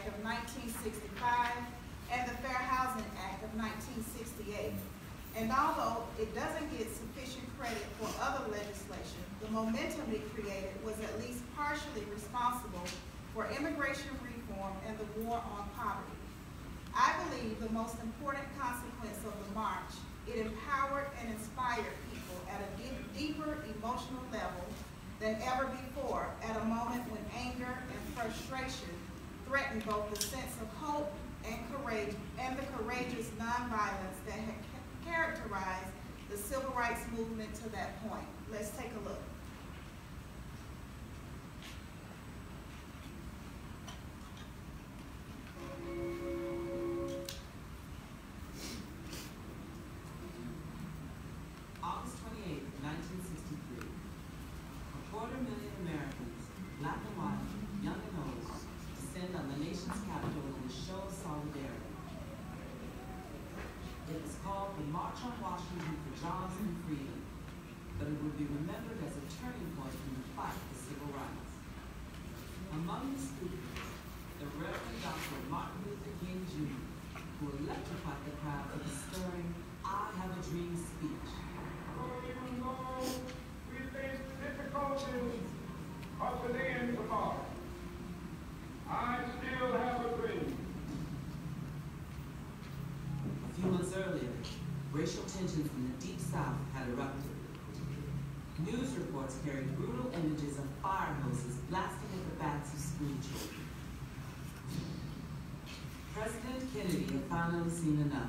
Act of 1965 and the Fair Housing Act of 1968. And although it doesn't get sufficient credit for other legislation, the momentum it created was at least partially responsible for immigration reform and the war on poverty. I believe the most important consequence of the march, it empowered and inspired people at a deeper emotional level than ever before, at a moment when anger and frustration threatened both the sense of hope and courage and the courageous nonviolence that had characterized the civil rights movement to that point. Let's take a look. Racial tensions in the Deep South had erupted. News reports carried brutal images of fire hoses blasting at the backs of school children. President Kennedy had finally seen enough.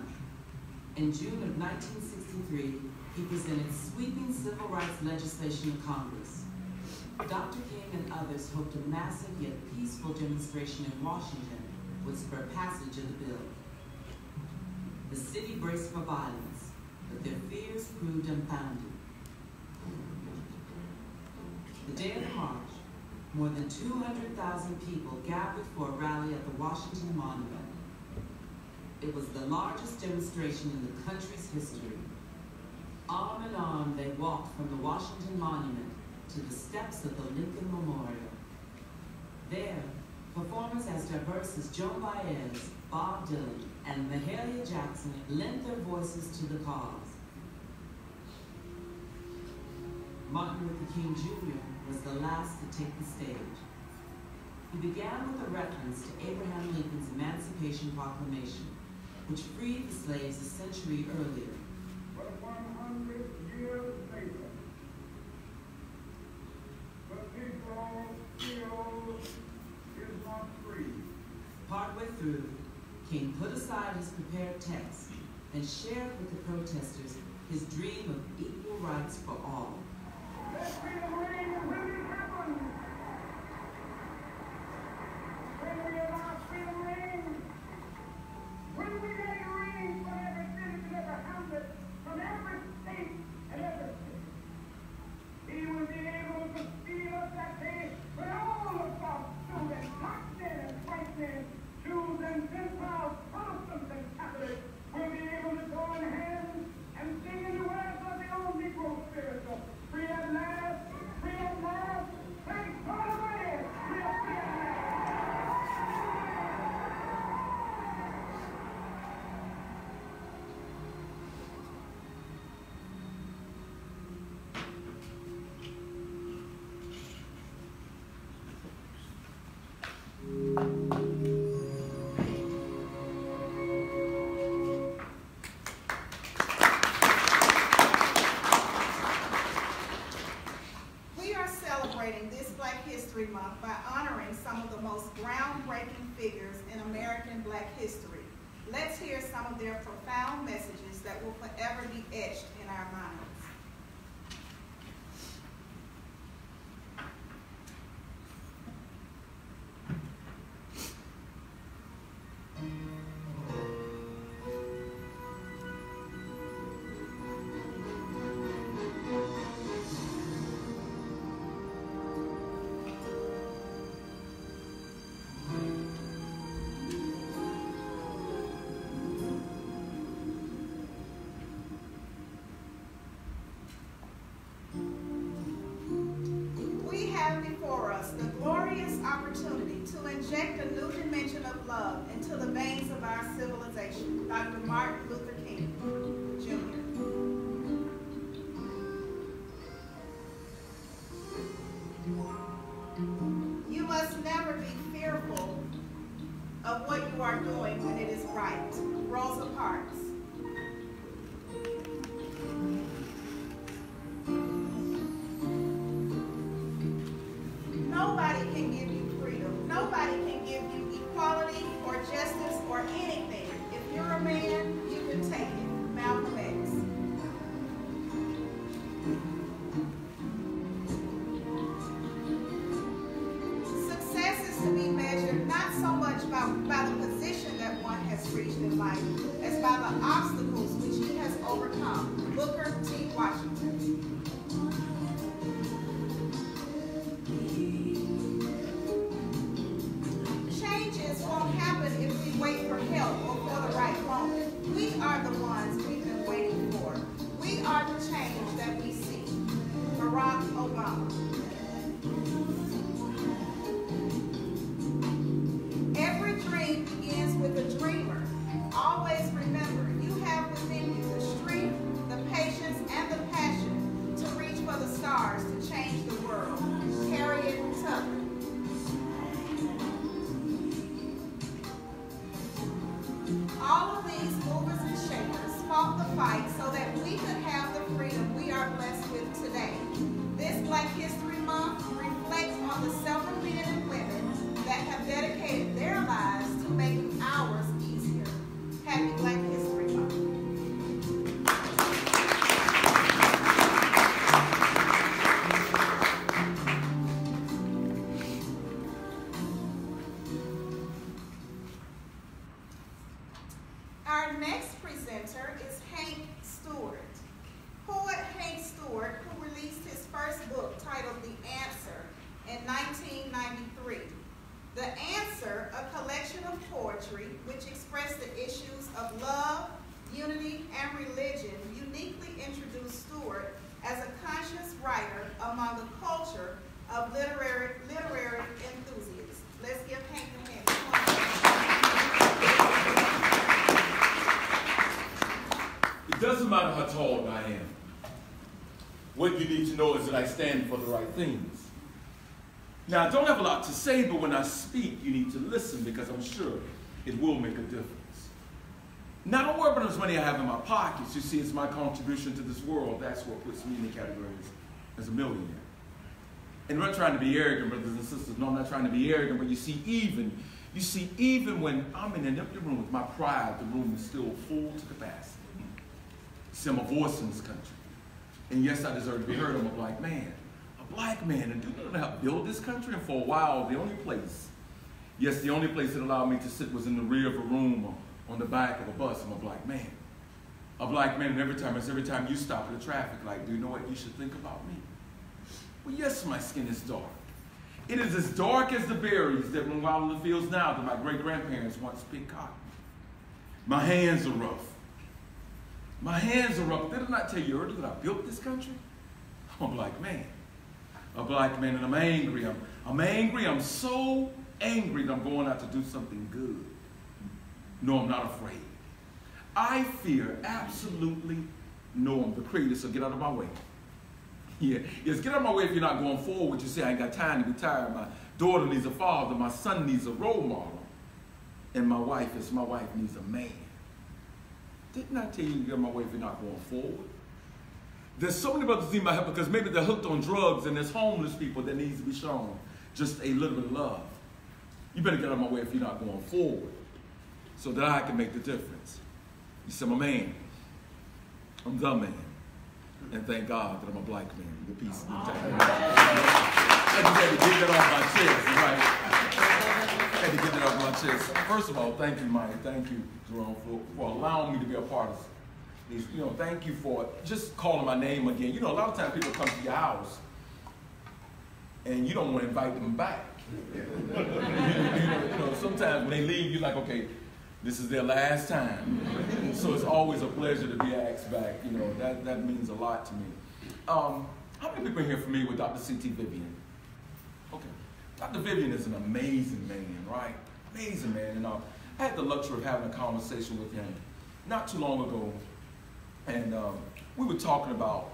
In June of 1963, he presented sweeping civil rights legislation to Congress. Dr. King and others hoped a massive yet peaceful demonstration in Washington would spur passage of the bill. The city braced for violence, but their fears proved unfounded. The day of the march, more than 200,000 people gathered for a rally at the Washington Monument. It was the largest demonstration in the country's history. Arm in arm, they walked from the Washington Monument to the steps of the Lincoln Memorial. There, performers as diverse as Joan Baez, Bob Dylan, and Mahalia Jackson lent their voices to the cause. Martin Luther King Jr. was the last to take the stage. He began with a reference to Abraham Lincoln's Emancipation Proclamation, which freed the slaves a century earlier. But 100 years later, the Negro still is not free. Partway through, King put aside his prepared text and shared with the protesters his dream of equal rights for all. Let me reign when it happens. When we allow free to reign, when we get a reign from every city and every hamlet, from every state and every city, he will be able to feel that day when all of us, students, black men and white men, Jews and Gentiles, Protestants and Catholics, will be able to join hands and sing in the words of the old Negro spiritual. Free at last, free at last, thank God of it, free at the glory glorious opportunity to inject a new dimension of love into the veins of our civilization. Dr. Martin Luther King Jr. You must never be fearful of what you are doing when it is right. Rosa Parks. Nobody can give you freedom. Nobody can give you equality or justice or anything. If you're a man, you can take it. Malcolm X. Success is to be measured not so much by the position that one has reached in life as by the obstacles which he has overcome. Booker T. Washington. Won't happen if we wait for help or for the right moment. We are the ones we've been waiting for. We are the change that we see. Barack Obama. Every dream begins with a dreamer. Always remember, you have within you the strength, the patience, and the passion to reach for the stars to change the world. Harriet Tubman. All of these movers and shakers fought the fight so that we could have the freedom we are blessed with today. This Black History Month reflects on the several men and women that have dedicated their lives to making ours easier. Happy Black History things. Now, I don't have a lot to say, but when I speak, you need to listen because I'm sure it will make a difference. Now, don't worry about this money I have in my pockets. You see, it's my contribution to this world. That's what puts me in the category as a millionaire. And I'm not trying to be arrogant, brothers and sisters. No, I'm not trying to be arrogant, but you see, even when I'm in an empty room with my pride, the room is still full to capacity. See, I'm a voice in this country. And yes, I deserve to be heard. I'm a black man. Black man, and do you know how to build this country? And for a while, the only place, yes, the only place that allowed me to sit was in the rear of a room on the back of a bus. I'm a black man. A black man, and every time you stop at a traffic light, do you know what you should think about me? Well, yes, my skin is dark. It is as dark as the berries that run wild in the fields now that my great-grandparents once picked cotton. My hands are rough. My hands are rough. Did I not tell you earlier that I built this country? I'm a black man. A black man, and I'm angry. I'm angry. I'm so angry that I'm going out to do something good. No, I'm not afraid. I fear absolutely no one. The creator, so get out of my way. Yeah, yes, get out of my way if you're not going forward. You say, I ain't got time to be tired. My daughter needs a father. My son needs a role model. And my wife needs a man. Didn't I tell you to get out of my way if you're not going forward? There's so many brothers need my help because maybe they're hooked on drugs and there's homeless people that needs to be shown just a little bit of love. You better get out of my way if you're not going forward so that I can make the difference. You see, I'm a man. I'm the man. And thank God that I'm a black man. The peace of the time. I just had to get that off my chest, right? I had to get that off my chest. First of all, thank you, Maya. Thank you, Jerome, for allowing me to be a part of it. You know, thank you for just calling my name again. You know, a lot of times people come to your house and you don't want to invite them back. you know, sometimes when they leave, you're like, okay, this is their last time. So it's always a pleasure to be asked back. You know, that means a lot to me. How many people are here familiar with Dr. C.T. Vivian? Okay. Dr. Vivian is an amazing man, right? Amazing man. And I had the luxury of having a conversation with him not too long ago. And we were talking about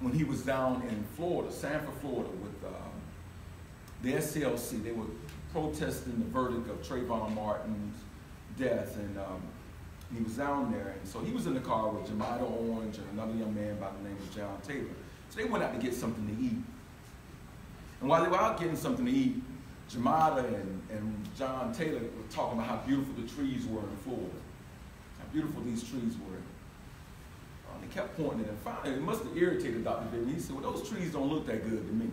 when he was down in Florida, Sanford, Florida, with the SCLC. They were protesting the verdict of Trayvon Martin's death. And he was down there. And so he was in the car with Jamida Orange and another young man by the name of John Taylor. So they went out to get something to eat. And while they were out getting something to eat, Jamida and John Taylor were talking about how beautiful the trees were in Florida, how beautiful these trees were. They kept pointing it, and finally, it must have irritated Dr. Vivian. He said, well, those trees don't look that good to me.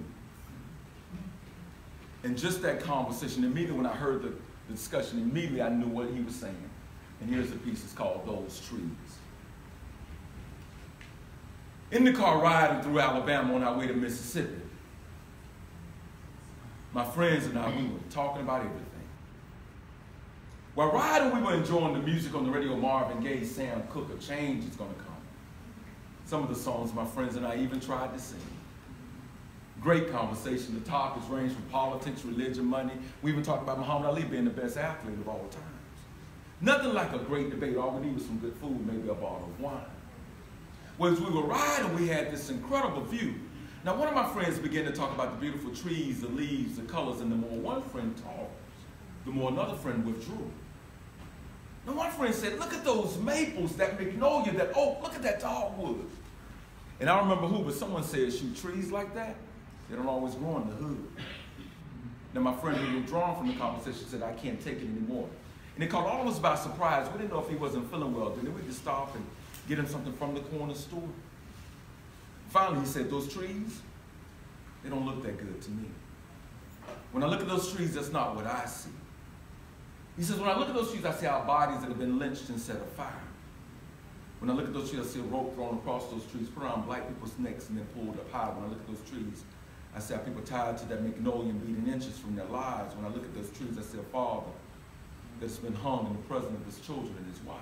And just that conversation, immediately when I heard the discussion, immediately I knew what he was saying. And here's the piece, it's called Those Trees. In the car riding through Alabama on our way to Mississippi, my friends and I, we were talking about everything. While riding, we were enjoying the music on the radio, Marvin Gaye, Sam Cooke, A Change Is Gonna Come. Some of the songs my friends and I even tried to sing. Great conversation. The topics range from politics, religion, money. We even talked about Muhammad Ali being the best athlete of all times. Nothing like a great debate. All we need was some good food, maybe a bottle of wine. Well, as we were riding, we had this incredible view. Now, one of my friends began to talk about the beautiful trees, the leaves, the colors, and the more one friend talked, the more another friend withdrew. Now, one friend said, look at those maples, that magnolia, that oak, look at that dogwood. And I don't remember who, but someone said, shoot, trees like that, they don't always grow in the hood. Now, my friend who withdrawn from the conversation said, I can't take it anymore. And it caught all of us by surprise. We didn't know if he wasn't feeling well. Then we could stop and get him something from the corner store. Finally, he said, those trees, they don't look that good to me. When I look at those trees, that's not what I see. He says, when I look at those trees, I see our bodies that have been lynched and set afire. When I look at those trees, I see a rope thrown across those trees, put around black people's necks and then pulled up high. When I look at those trees, I see our people tied to that magnolia and bleeding inches from their lives. When I look at those trees, I see a father that's been hung in the presence of his children and his wife.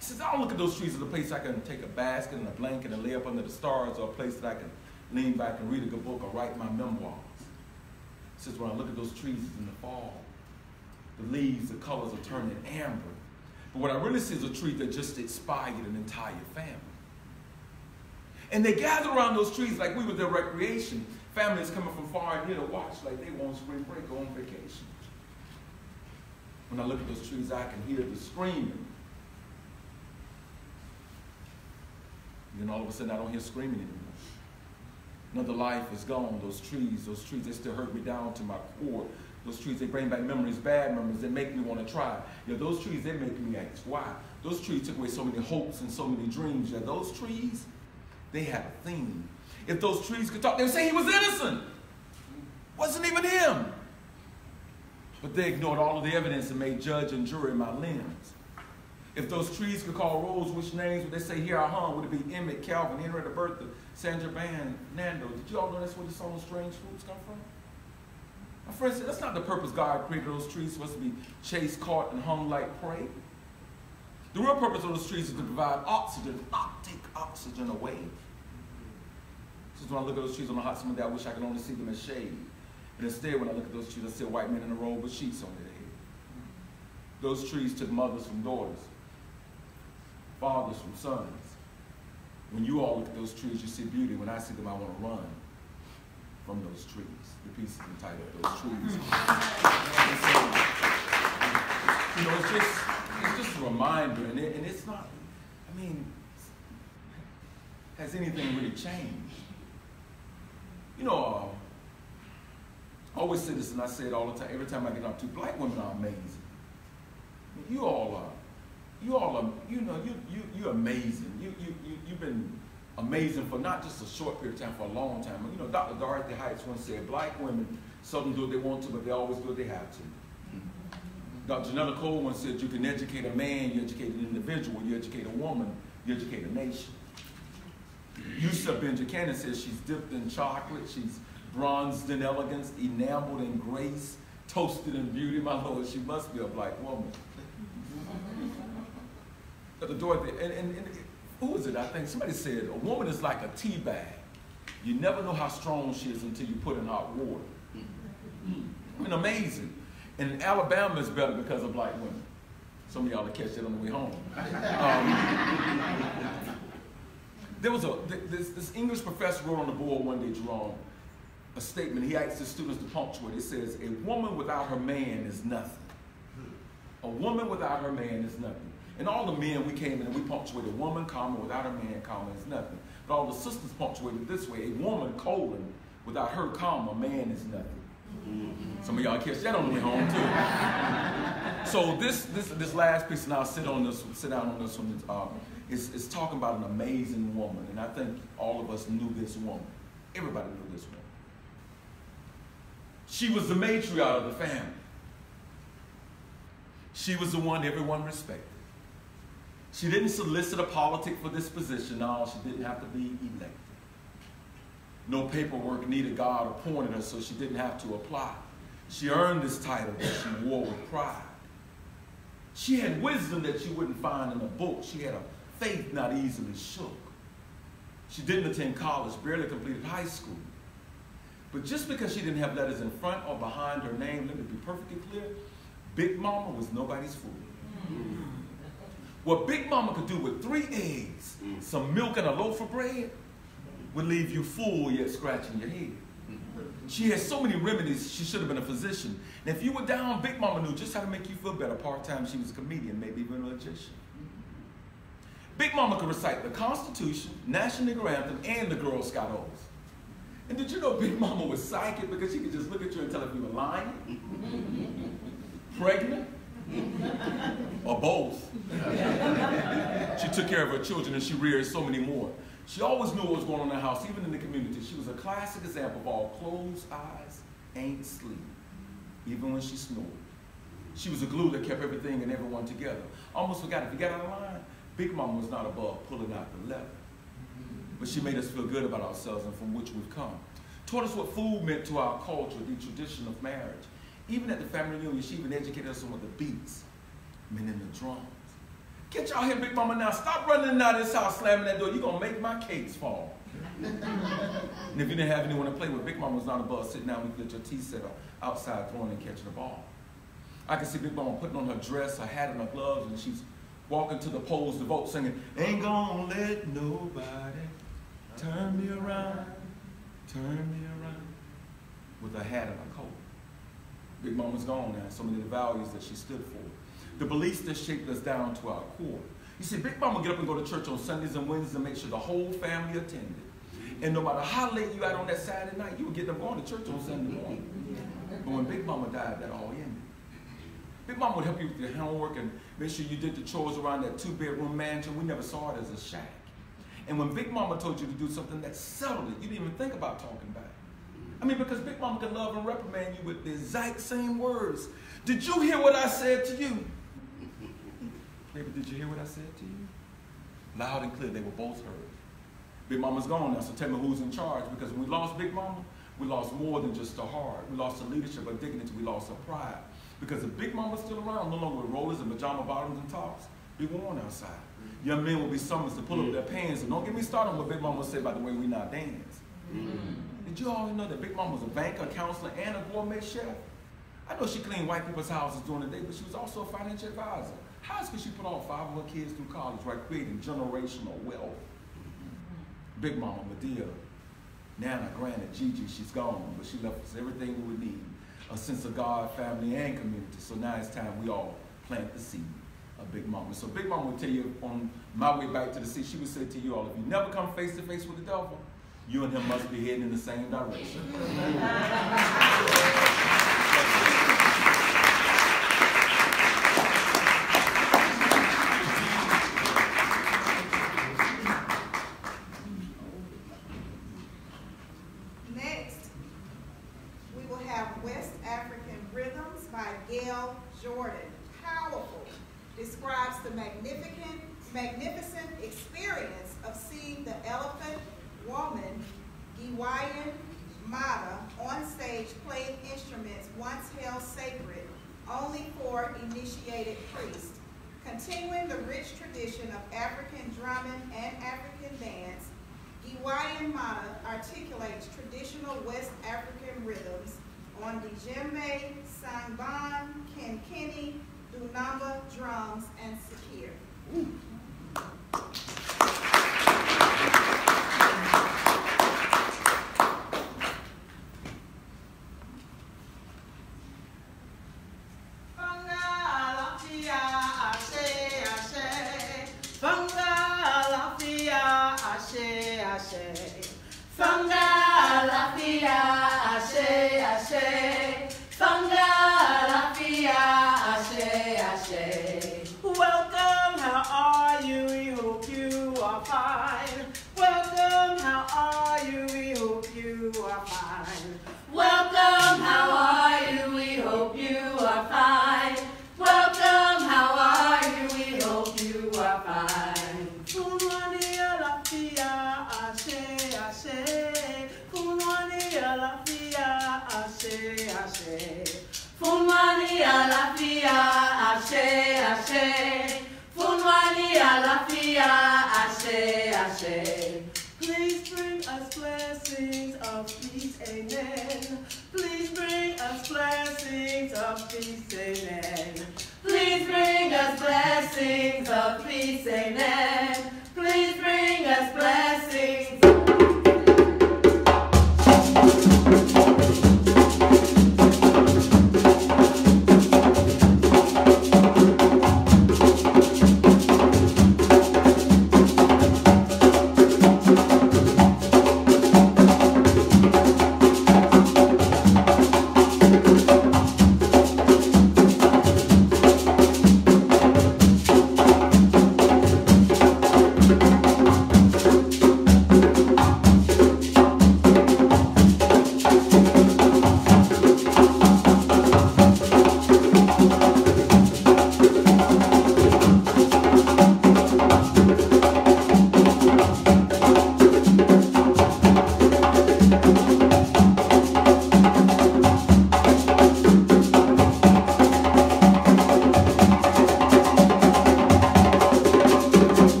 He says, I don't look at those trees as a place I can take a basket and a blanket and lay up under the stars, or a place that I can lean back and read a good book or write my memoirs. He says, when I look at those trees, it's in the fall. The leaves, the colors are turning amber. But what I really see is a tree that just inspired an entire family. And they gather around those trees like we were their recreation. Families coming from far and near to watch like they were on spring break or on vacation. When I look at those trees, I can hear the screaming. And then all of a sudden, I don't hear screaming anymore. Another life is gone. Those trees, they still hurt me down to my core. Those trees, they bring back memories, bad memories. They make me want to try. Yeah, those trees, they make me ask why. Those trees took away so many hopes and so many dreams. Yeah, those trees, they have a theme. If those trees could talk, they would say he was innocent. Wasn't even him. But they ignored all of the evidence and made judge and jury my limbs. If those trees could call roles, which names would they say here I hung? Would it be Emmett, Calvin, Henry, Bertha, Sandra, Van, Nando? Did you all know that's where the song Strange Fruits come from? My friend said, that's not the purpose God created those trees for us to be chased, caught, and hung like prey. The real purpose of those trees is to provide oxygen, take oxygen away. Since when I look at those trees on a hot summer day, I wish I could only see them as shade. And instead, when I look at those trees, I see a white man in a robe with sheets on their head. Those trees took mothers from daughters, fathers from sons. When you all look at those trees, you see beauty. When I see them, I want to run from those trees. The piece is entitled Those Trees. You know, it's just a reminder, and it's not, I mean, has anything really changed? You know, I always say this, and I say it all the time, every time I get up to, black women are amazing. I mean, you all are. You all are, you know, you're amazing. You've been amazing for not just a short period of time, for a long time. You know, Dr. Dorothy Heights once said, black women seldom do what they want to, but they always do what they have to. Dr. Janetta Cole once said, you can educate a man, you educate an individual, you educate a woman, you educate a nation. Yusuf Benjamin says she's dipped in chocolate, she's bronzed in elegance, enameled in grace, toasted in beauty. My Lord, she must be a black woman. Dr. Dorothy, and who is it? I think somebody said a woman is like a tea bag. You never know how strong she is until you put in hot water. I mean, amazing. And Alabama is better because of black women. Some of y'all will catch that on the way home. There was this English professor wrote on the board one day, Jerome, a statement. He asked his students to punctuate. It says, "A woman without her man is nothing. A woman without her man is nothing." And all the men, we came in and we punctuated, "A woman, comma, without her man, comma, is nothing." But all the sisters punctuated this way: "A woman, colon, without her, comma, man is nothing." Some of y'all catch that on the way home too. So this last piece, and I'll sit down on this one, is talking about an amazing woman, and I think all of us knew this woman. Everybody knew this woman. She was the matriarch of the family. She was the one everyone respected. She didn't solicit a politic for this position. No, she didn't have to be elected. No paperwork needed. God appointed her, so she didn't have to apply. She earned this title that she wore with pride. She had wisdom that you wouldn't find in a book. She had a faith not easily shook. She didn't attend college, barely completed high school. But just because she didn't have letters in front or behind her name, let me be perfectly clear, Big Mama was nobody's fool. What Big Mama could do with 3 eggs, some milk, and a loaf of bread would leave you full yet scratching your head. She had so many remedies, she should have been a physician. And if you were down, Big Mama knew just how to make you feel better. Part-time, she was a comedian, maybe even a magician. Big Mama could recite the Constitution, National Anthem, and the Girl Scout Oath. And did you know Big Mama was psychic because she could just look at you and tell if you were lying, pregnant, or both? She took care of her children and she reared so many more. She always knew what was going on in the house, even in the community. She was a classic example of all closed eyes ain't sleep, even when she snored. She was a glue that kept everything and everyone together. Almost forgot, if you got out of line, Big Mama was not above pulling out the lever. But she made us feel good about ourselves and from which we've come. Taught us what food meant to our culture, the tradition of marriage. Even at the family reunion, she even educated us on what the beats meant in the drums. Get y'all here, Big Mama, now. Stop running out of this house, slamming that door. You're going to make my cakes fall. And if you didn't have anyone to play with, Big Mama was not above sitting down with your tea set up outside throwing and catching the ball. I could see Big Mama putting on her dress, her hat, and her gloves, and she's walking to the polls to vote, singing, "Ain't gonna let nobody turn me around," with her hat and her coat. Big Mama's gone now, so many of the values that she stood for. The beliefs that shaped us down to our core. You see, Big Mama would get up and go to church on Sundays and Wednesdays and make sure the whole family attended. And no matter how late you out on that Saturday night, you would get them going to church on Sunday morning. But when Big Mama died, that all ended. Big Mama would help you with your homework and make sure you did the chores around that 2-bedroom mansion. We never saw it as a shack. And when Big Mama told you to do something, that settled it. You didn't even think about talking about it. I mean, because Big Mama can love and reprimand you with the exact same words. Did you hear what I said to you? Baby, did you hear what I said to you? Loud and clear, they were both heard. Big Mama's gone now, so tell me who's in charge, because when we lost Big Mama, we lost more than just her heart. We lost her leadership, her dignity, we lost her pride. Because if Big Mama's still around, no longer with rollers and pajama bottoms and tops, be worn outside. Young men will be summons to pull up their pants, and don't get me started on what Big Mama said about the way we now dance. Did you all know that Big Mama was a banker, a counselor, and a gourmet chef? I know she cleaned white people's houses during the day, but she was also a financial advisor. How else could she put all 5 of her kids through college while creating generational wealth? Big Mama, Medea, Nana, Granny, Gigi, she's gone, but she left us everything we would need. A sense of God, family, and community. So now it's time we all plant the seed of Big Mama. So Big Mama would tell you on my way back to the sea, she would say to you all, if you never come face to face with the devil, you and him must be heading in the same direction. Next, we will have West African Rhythms by Gail Jordan. Powerful, describes the magnificent experience of seeing the elephant woman, Giwayen Mata, on stage playing instruments once held sacred only for initiated priests, continuing the rich tradition of African drumming and African dance Giwayen Mata articulates traditional West African rhythms on djembe, sanban, kankini, dunamba, drums, and sikir. Please bring us blessings of peace, amen. Please bring us blessings of peace, amen. Please bring us blessings of peace, amen. Please bring us blessings.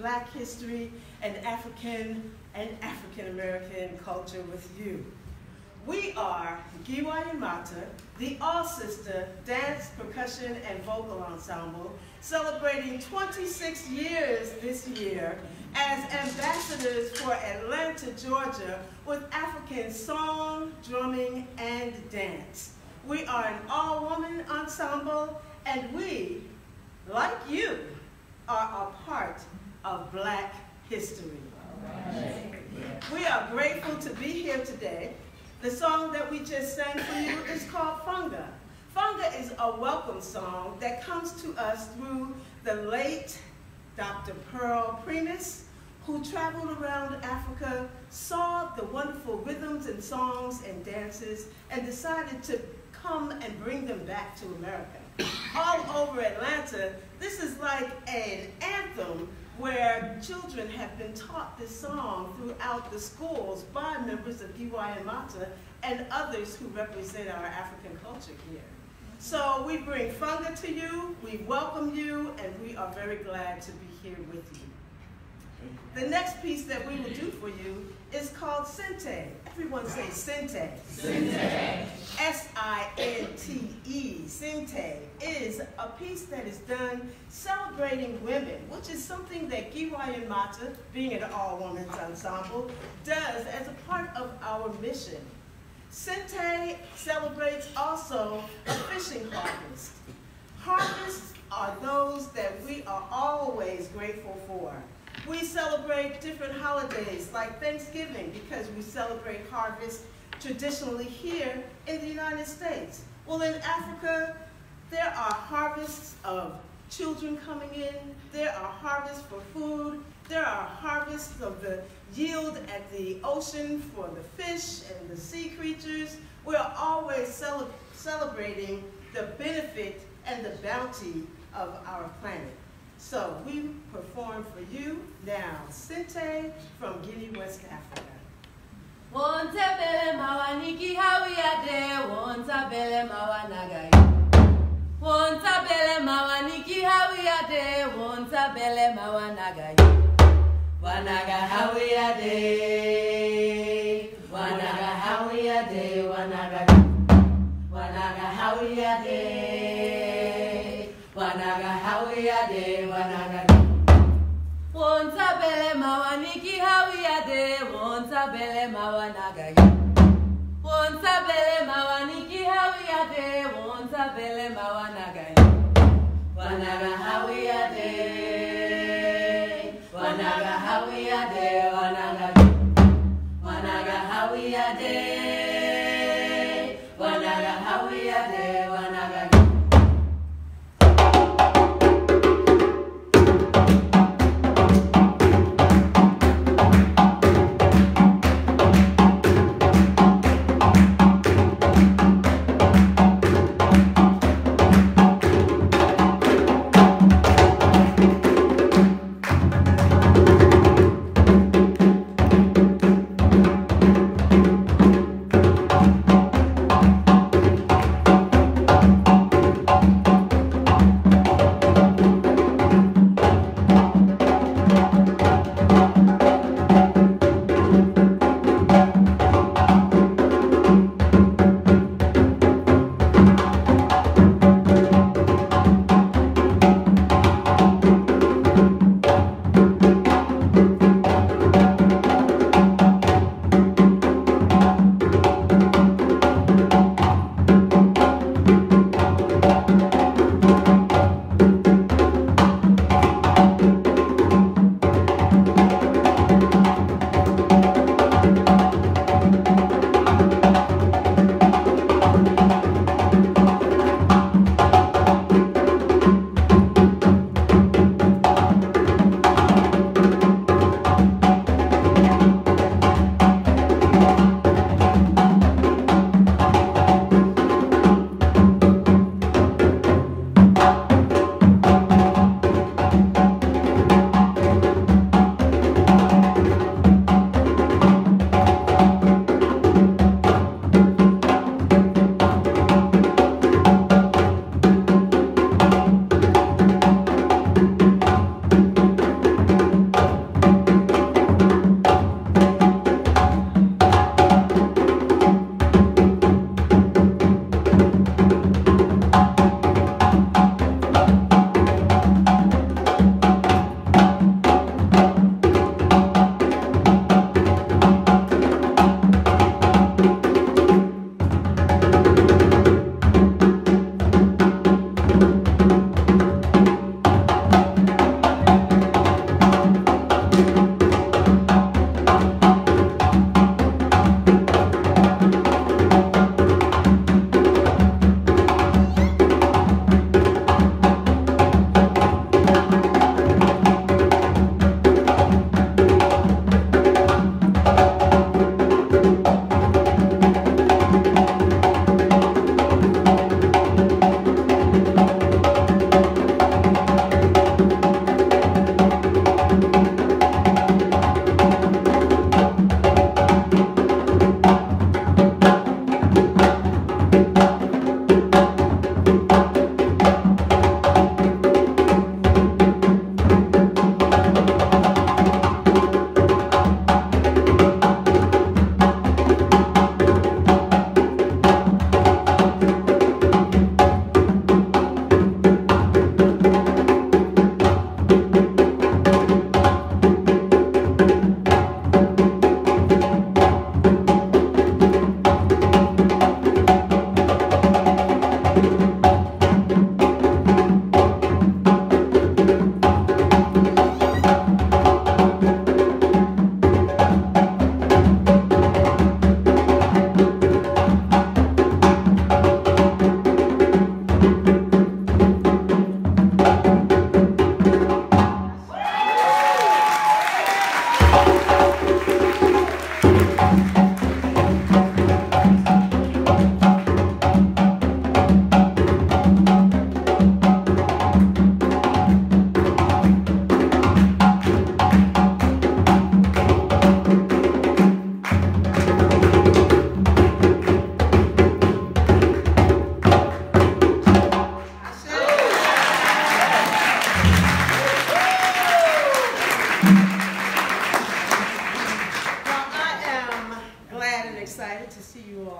Black history and African American culture with you. We are Giwayen Mata, the All Sister Dance, Percussion, and Vocal Ensemble, celebrating 26 years this year as ambassadors for Atlanta, Georgia, with African song, drumming, and dance. We are an all-woman ensemble, and we, like you, are a part of Black history. We are grateful to be here today. The song that we just sang for you is called Funga. Funga is a welcome song that comes to us through the late Dr. Pearl Primus, who traveled around Africa, saw the wonderful rhythms and songs and dances, and decided to come and bring them back to America. All over Atlanta, this is like an anthem where children have been taught this song throughout the schools by members of Giwayen Mata and others who represent our African culture here. So we bring Funga to you, we welcome you, and we are very glad to be here with you. The next piece that we will do for you is called Sinte. Everyone say Sinte. Sinte. S-I-N-T-E. Sinte is a piece that is done celebrating women, which is something that Giwayen Mata, being an all-women's ensemble, does as a part of our mission. Sinte celebrates also a fishing harvest. Harvests are those that we are always grateful for. We celebrate different holidays like Thanksgiving because we celebrate harvest traditionally here in the United States. Well, in Africa, there are harvests of children coming in, there are harvests for food, there are harvests of the yield at the ocean for the fish and the sea creatures. We're always celebrating the benefit and the bounty of our planet. So we perform for you now, Sente from Guinea, West Africa. Won't bele mawaniki hawiade, won't bele mawanagai. Won't bele mawaniki hawiade, won't bele mawanagai. Wanaga hawiade, wanaga hawiade, wanaga. Wanaga hawiade, wanaga hawiade, wanaga. Won't bele mawaniki hawiade, won't bele mawanagai. Won't bele mawaniki hawiade, won't bele mawanagai. Wanaga hawiade, wanaga hawiade, wanaga. Wanaga hawiade, wanaga hawiade, wanaga.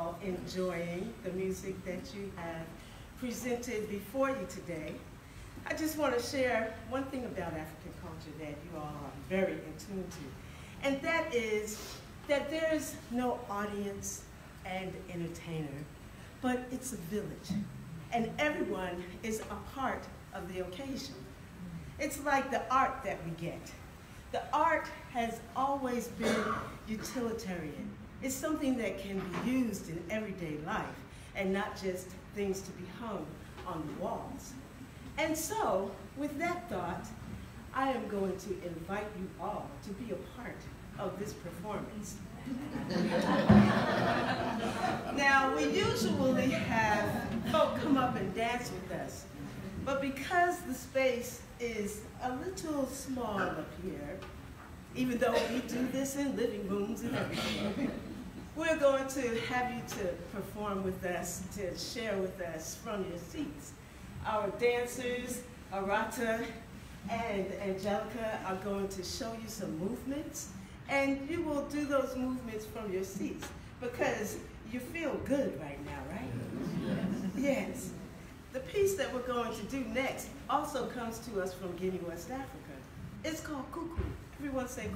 all enjoying the music that you have presented before you today. I just want to share one thing about African culture that you all are very in tune to, and that is that there's no audience and entertainer, but it's a village, and everyone is a part of the occasion. It's like the art that we get. The art has always been utilitarian. It's something that can be used in everyday life and not just things to be hung on the walls. And so, with that thought, I am going to invite you all to be a part of this performance. Now, we usually have folk come up and dance with us, but because the space is a little small up here, even though we do this in living rooms and everything, we're going to have you to perform with us, to share with us from your seats. Our dancers, Arata and Angelica, are going to show you some movements, and you will do those movements from your seats because you feel good right now, right? Yes. Yes. The piece that we're going to do next also comes to us from Guinea, West Africa. It's called Cuckoo. Everyone say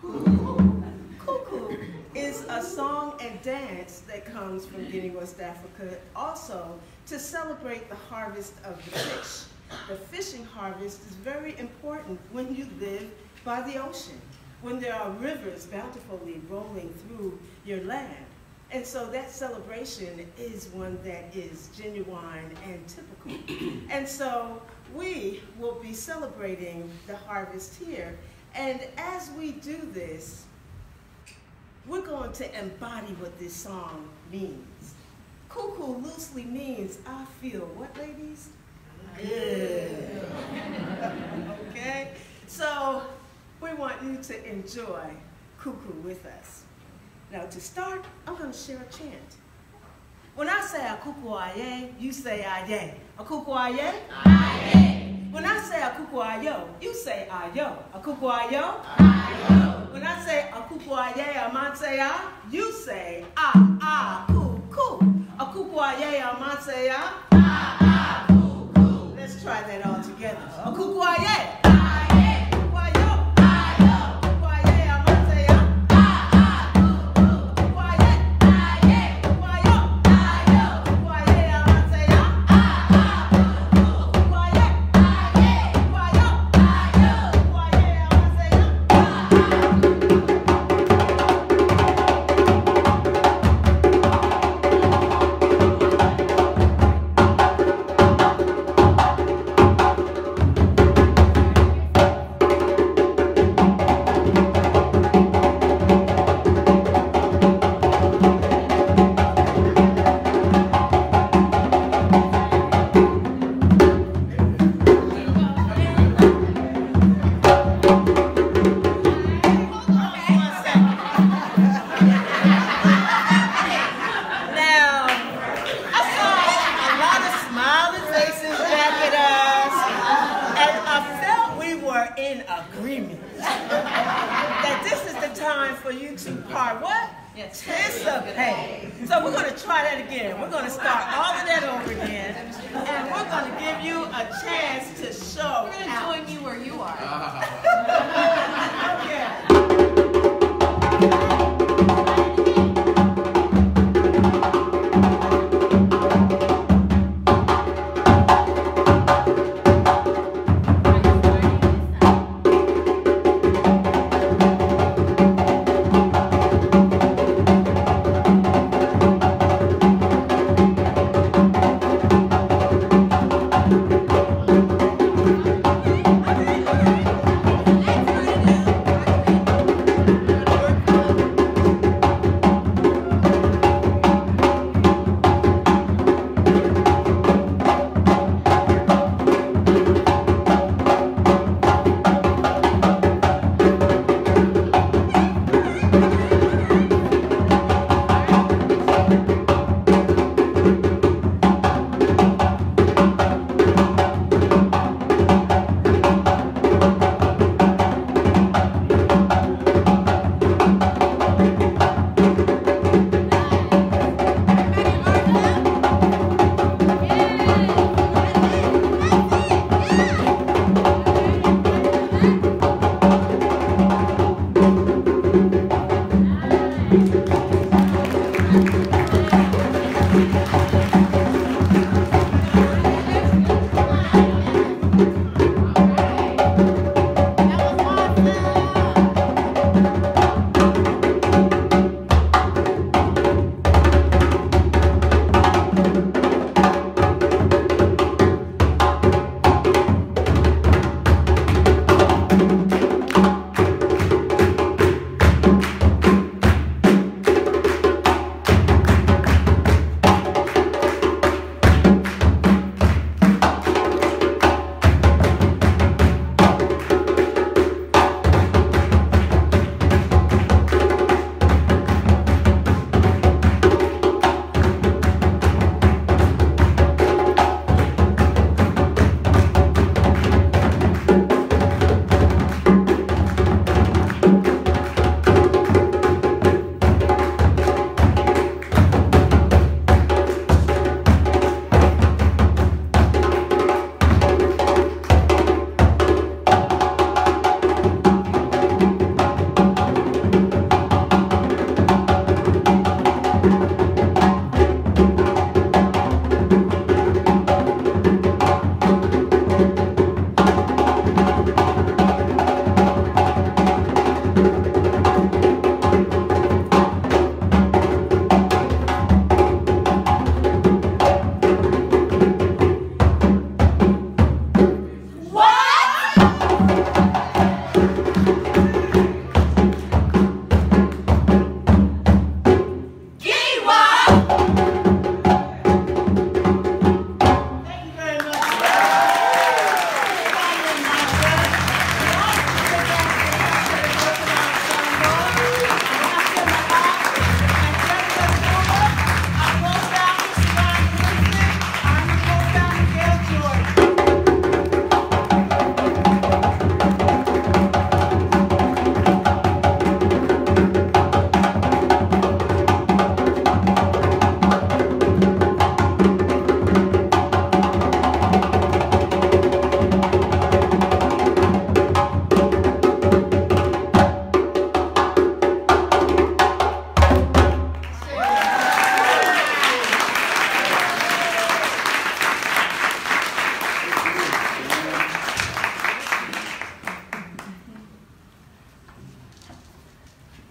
Cuckoo. Cuckoo. Cuckoo is a song and dance that comes from Guinea, West Africa, also to celebrate the harvest of the fish. The fishing harvest is very important when you live by the ocean, when there are rivers bountifully rolling through your land. And so that celebration is one that is genuine and typical. And so we will be celebrating the harvest here. And as we do this, we're going to embody what this song means. Cuckoo loosely means, I feel what, ladies? Good. Okay? So we want you to enjoy Cuckoo with us. Now, to start, I'm going to share a chant. When I say a cuckoo aye, you say aye. A cuckoo aye? Aye. When I say a cuckoo ayo, you say ayo. A cuckoo ayo? Ayo. When I say a cuckoo aye, amatea, you say ah, cuckoo. A cuckoo aye, amatea, ah, cuckoo. Let's try that all together. A cuckoo aye.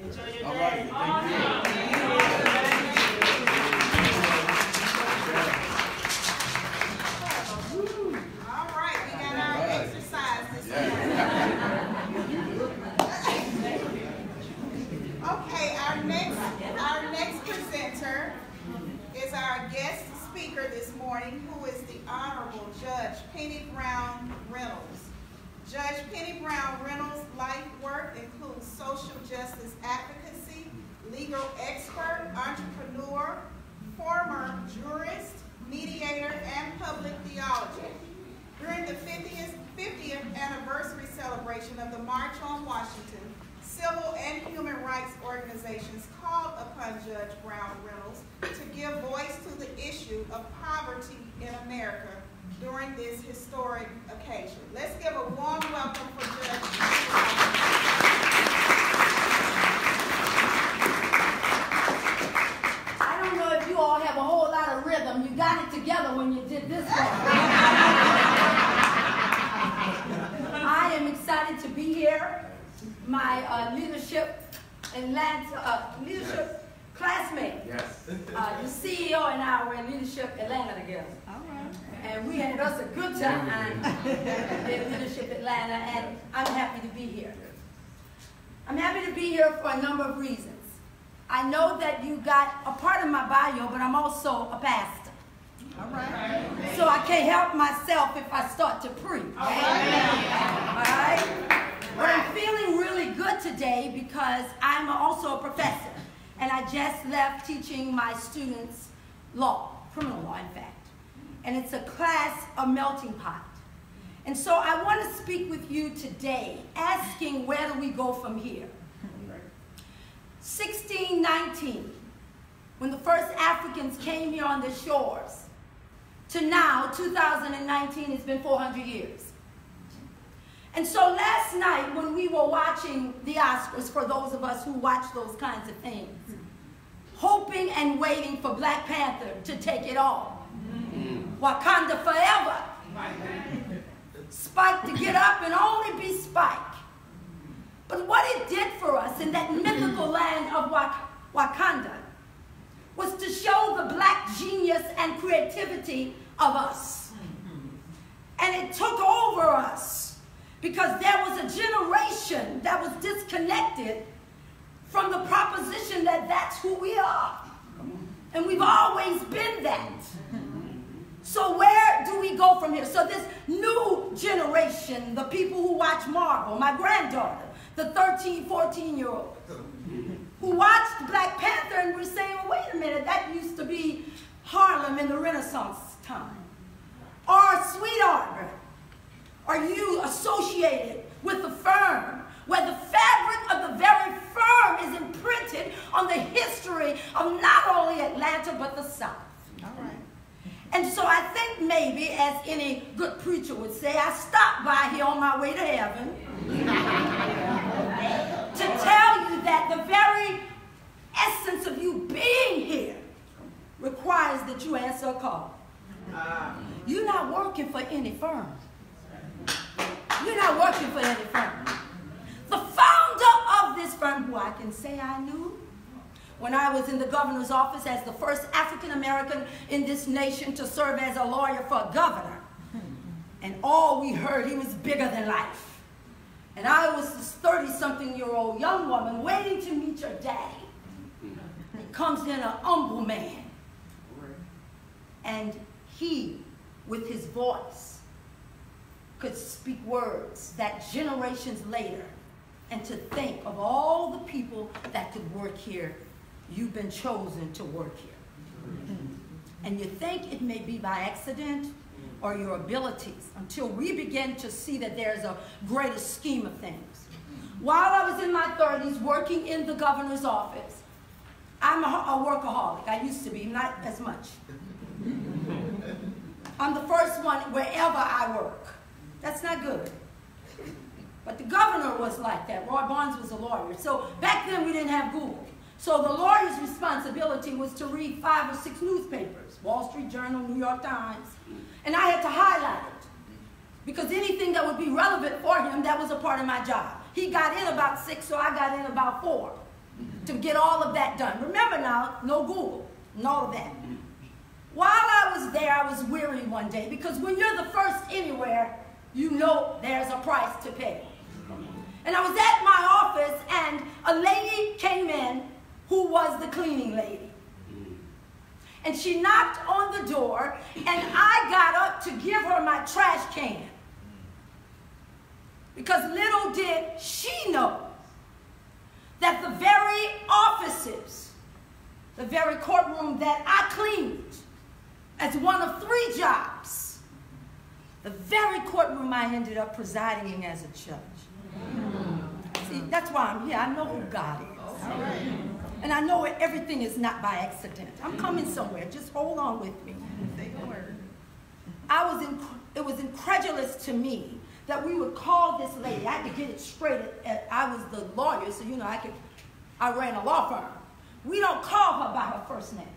Enjoy your day. All right. Thank you. All right. We got our exercise this morning. Okay. Our next presenter is our guest speaker this morning, who is the Honorable Judge Penny Brown Reynolds. Judge Penny Brown Reynolds' life work includes social justice advocacy, legal expert, entrepreneur, former jurist, mediator, and public theologian. During the 50th anniversary celebration of the March on Washington, civil and human rights organizations called upon Judge Brown Reynolds to give voice to the issue of poverty in America during this historic occasion. Let's give a warm welcome for Judge Brown. I don't know if you all have a whole lot of rhythm. You got it together when you did this one. I am excited to be here. My leadership classmate, the CEO and I were in Leadership Atlanta together. All right. And we had us a good time in Leadership Atlanta, and I'm happy to be here. I'm happy to be here for a number of reasons. I know that you got a part of my bio, but I'm also a pastor. All right. So I can't help myself if I start to preach. All right. All right. But I'm feeling really good today because I'm also a professor. And I just left teaching my students law, criminal law, in fact. And it's a class, a melting pot. And so I want to speak with you today, asking where do we go from here? 1619, when the first Africans came here on the shores, to now, 2019, it's been 400 years. And so last night when we were watching the Oscars, for those of us who watch those kinds of things, hoping and waiting for Black Panther to take it all. Wakanda forever. Spike to get up and only be Spike. But what it did for us in that mythical land of Wakanda was to show the Black genius and creativity of us. And it took over us. Because there was a generation that was disconnected from the proposition that that's who we are. And we've always been that. So where do we go from here? So this new generation, the people who watch Marvel, my granddaughter, the 13, 14-year-old, who watched Black Panther and were saying, well, wait a minute, that used to be Harlem in the Renaissance time. Or Sweet Arbor. Are you associated with the firm, where the fabric of the very firm is imprinted on the history of not only Atlanta, but the South? All right. And so I think maybe, as any good preacher would say, I stopped by here on my way to heaven to tell you that the very essence of you being here requires that you answer a call. You're not working for any firm. You're not working for any firm. The founder of this firm, who I can say I knew when I was in the governor's office as the first African American in this nation to serve as a lawyer for a governor. And all we heard, he was bigger than life. And I was this 30-something-year-old young woman waiting to meet your daddy. And he comes in, an humble man. And he, with his voice, could speak words that generations later, and to think of all the people that could work here, you've been chosen to work here. And you think it may be by accident or your abilities, until we begin to see that there's a greater scheme of things. While I was in my 30s working in the governor's office, I'm a workaholic. I used to be, not as much. I'm the first one wherever I work. That's not good. But the governor was like that. Roy Barnes was a lawyer. So back then we didn't have Google. So the lawyer's responsibility was to read 5 or 6 newspapers, Wall Street Journal, New York Times. And I had to highlight it. Because anything that would be relevant for him, that was a part of my job. He got in about 6, so I got in about 4. to get all of that done. Remember now, no Google and all of that. While I was there, I was weary one day, because when you're the first anywhere, you know there's a price to pay. And I was at my office, and a lady came in who was the cleaning lady. And she knocked on the door, and I got up to give her my trash can. Because little did she know that the very offices, the very courtroom that I cleaned as one of three jobs, the very courtroom I ended up presiding in as a judge. See, that's why I'm here. I know who God is. And I know everything is not by accident. I'm coming somewhere. Just hold on with me. It was incredulous to me that we would call this lady. I could get it straight. I was the lawyer, so you know I ran a law firm. We don't call her by her first name.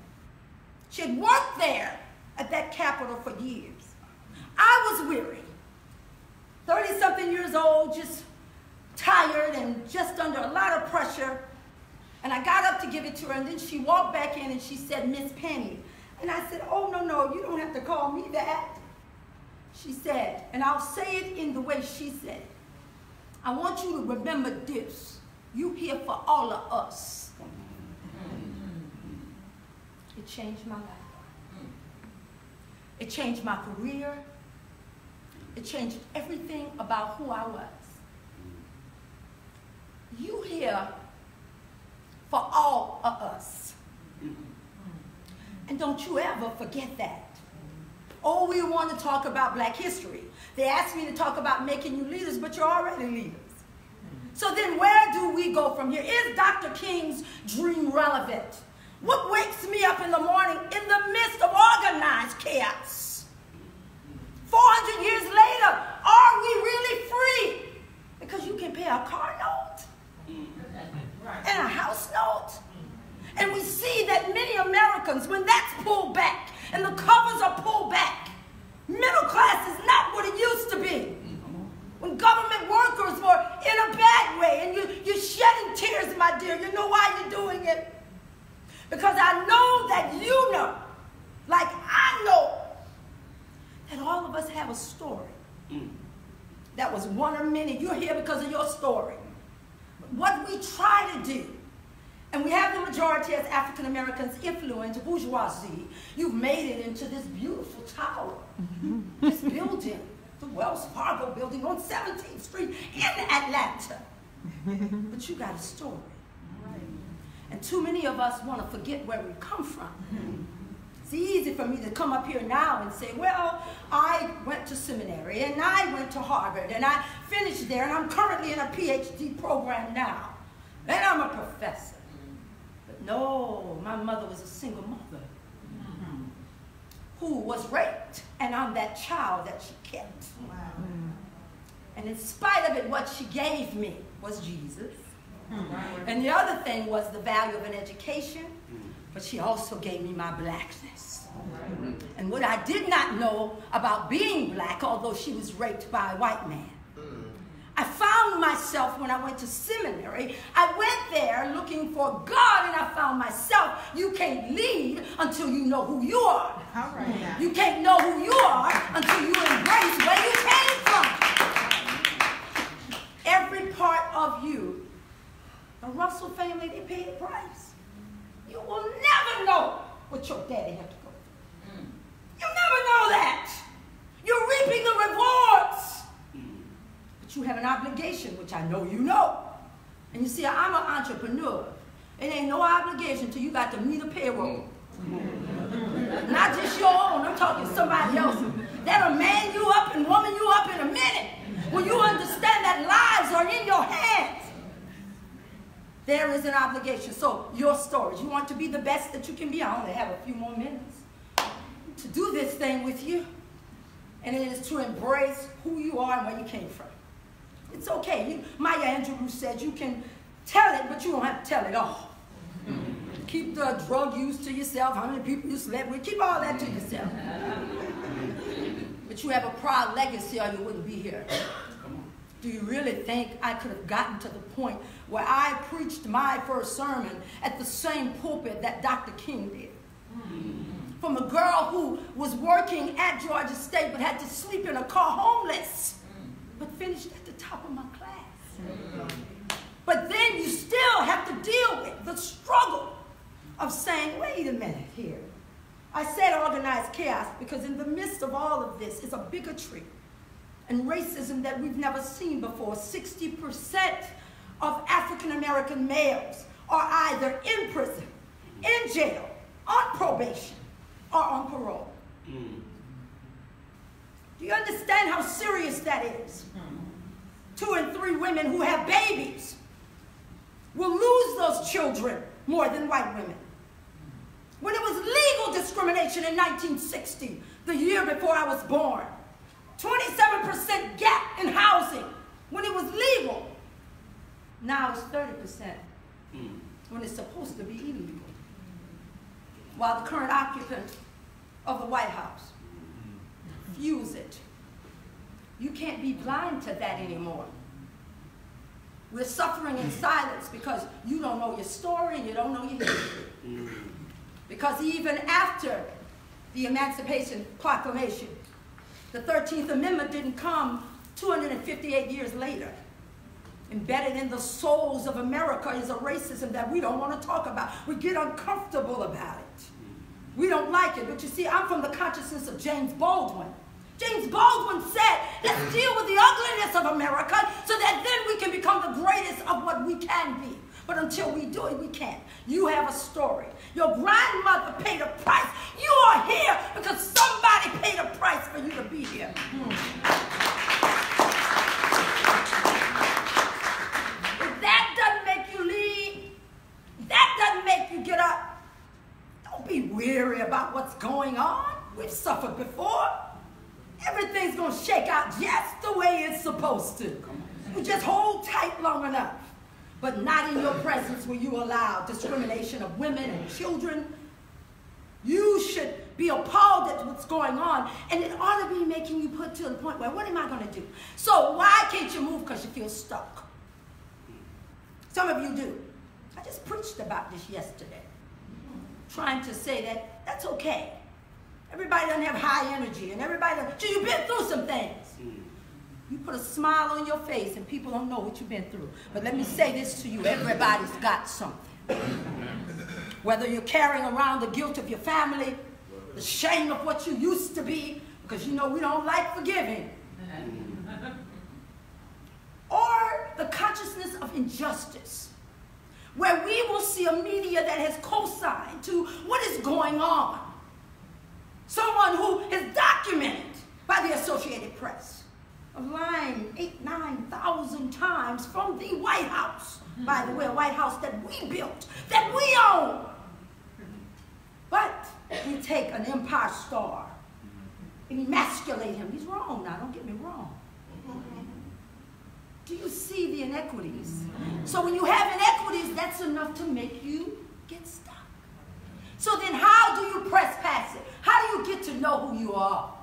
She had worked there at that Capitol for years. I was weary, 30-something years old, just tired and just under a lot of pressure. And I got up to give it to her, and then she walked back in and she said, "Miss Penny." And I said, "Oh, no, no, you don't have to call me that." She said, and I'll say it in the way she said, "I want you to remember this. You here for all of us." It changed my life. It changed my career. It changed everything about who I was. You here for all of us. And don't you ever forget that. Oh, we want to talk about Black history. They asked me to talk about making you leaders, but you're already leaders. So then where do we go from here? Is Dr. King's dream relevant? What wakes me up in the morning in the midst of organized chaos? 400 years later, are we really free? Because you can pay a car note and a house note. And we see that many Americans, when that's pulled back and the covers are pulled back, middle class is not what it used to be. When government workers were in a bad way, and you're shedding tears, my dear, you know why you're doing it? Because I know that you know, like I know, that all of us have a story. That was one of many. You're here because of your story. But what we try to do, and we have the majority as African Americans influence bourgeoisie. You've made it into this beautiful tower, this building, the Wells Fargo building on 17th Street in Atlanta. But you got a story. And too many of us want to forget where we come from. It's easy for me to come up here now and say, well, I went to seminary, and I went to Harvard, and I finished there, and I'm currently in a PhD program now, and I'm a professor. But no, my mother was a single mother who was raped, and I'm that child that she kept. Wow. And in spite of it, what she gave me was Jesus. And the other thing was the value of an education, but she also gave me my Blackness. And what I did not know about being Black, although she was raped by a white man, I found myself when I went to seminary, I went there looking for God, and I found myself, you can't lead until you know who you are. You can't know who you are until you embrace where you came from. Every part of you. The Russell family, they paid a price. You will never know what your daddy had to go through. You'll never know that. You're reaping the rewards. But you have an obligation, which I know you know. And you see, I'm an entrepreneur. It ain't no obligation till you got to meet a payroll. Not just your own, I'm talking somebody else's. That'll man you up and woman you up in a minute when you understand that lives are in your hands. There is an obligation. So your stories, you want to be the best that you can be. I only have a few more minutes to do this thing with you. And it is to embrace who you are and where you came from. It's okay. Maya Angelou said you can tell it, but you don't have to tell it all. Keep the drug use to yourself, how many people you slept with, keep all that to yourself. But you have a proud legacy or you wouldn't be here. Do you really think I could have gotten to the point where I preached my first sermon at the same pulpit that Dr. King did? Mm-hmm. From a girl who was working at Georgia State but had to sleep in a car homeless, but finished at the top of my class. Mm-hmm. But then you still have to deal with the struggle of saying, wait a minute here. I said organized chaos because in the midst of all of this is a bigotry and racism that we've never seen before. 60% of African-American males are either in prison, in jail, on probation, or on parole. Mm. Do you understand how serious that is? 2 in 3 women who have babies will lose those children more than white women. When it was legal discrimination in 1960, the year before I was born, 27% gap in housing when it was legal. Now it's 30% when it's supposed to be illegal. While the current occupant of the White House fuels it. You can't be blind to that anymore. We're suffering in silence because you don't know your story, you don't know your history. Because even after the Emancipation Proclamation, the 13th Amendment didn't come 258 years later. Embedded in the souls of America is a racism that we don't want to talk about. We get uncomfortable about it. We don't like it, but you see, I'm from the consciousness of James Baldwin. James Baldwin said, let's deal with the ugliness of America so that then we can become the greatest of what we can be. But until we do it, we can't. You have a story. Your grandmother paid a price. You are here because somebody paid a price for you to be here. If that doesn't make you leave, if that doesn't make you get up, don't be weary about what's going on. We've suffered before. Everything's going to shake out just the way it's supposed to. You just hold tight long enough. But not in your presence will you allow discrimination of women and children. You should be appalled at what's going on, and it ought to be making you put to the point where, what am I going to do? So why can't you move? Because you feel stuck. Some of you do. I just preached about this yesterday, trying to say that that's okay. Everybody doesn't have high energy, and everybody doesn't. So you've been through some things. You put a smile on your face and people don't know what you've been through. But let me say this to you, everybody's got something. Whether you're carrying around the guilt of your family, the shame of what you used to be, because you know we don't like forgiving. Or the consciousness of injustice, where we will see a media that has co-signed to what is going on. Someone who is documented by the Associated Press. Lying 8,000 to 9,000 times from the White House. By the way, a White House that we built, that we own. But we take an empire star and emasculate him. He's wrong now, don't get me wrong. Do you see the inequities? So when you have inequities, that's enough to make you get stuck. So then how do you press past it? How do you get to know who you are?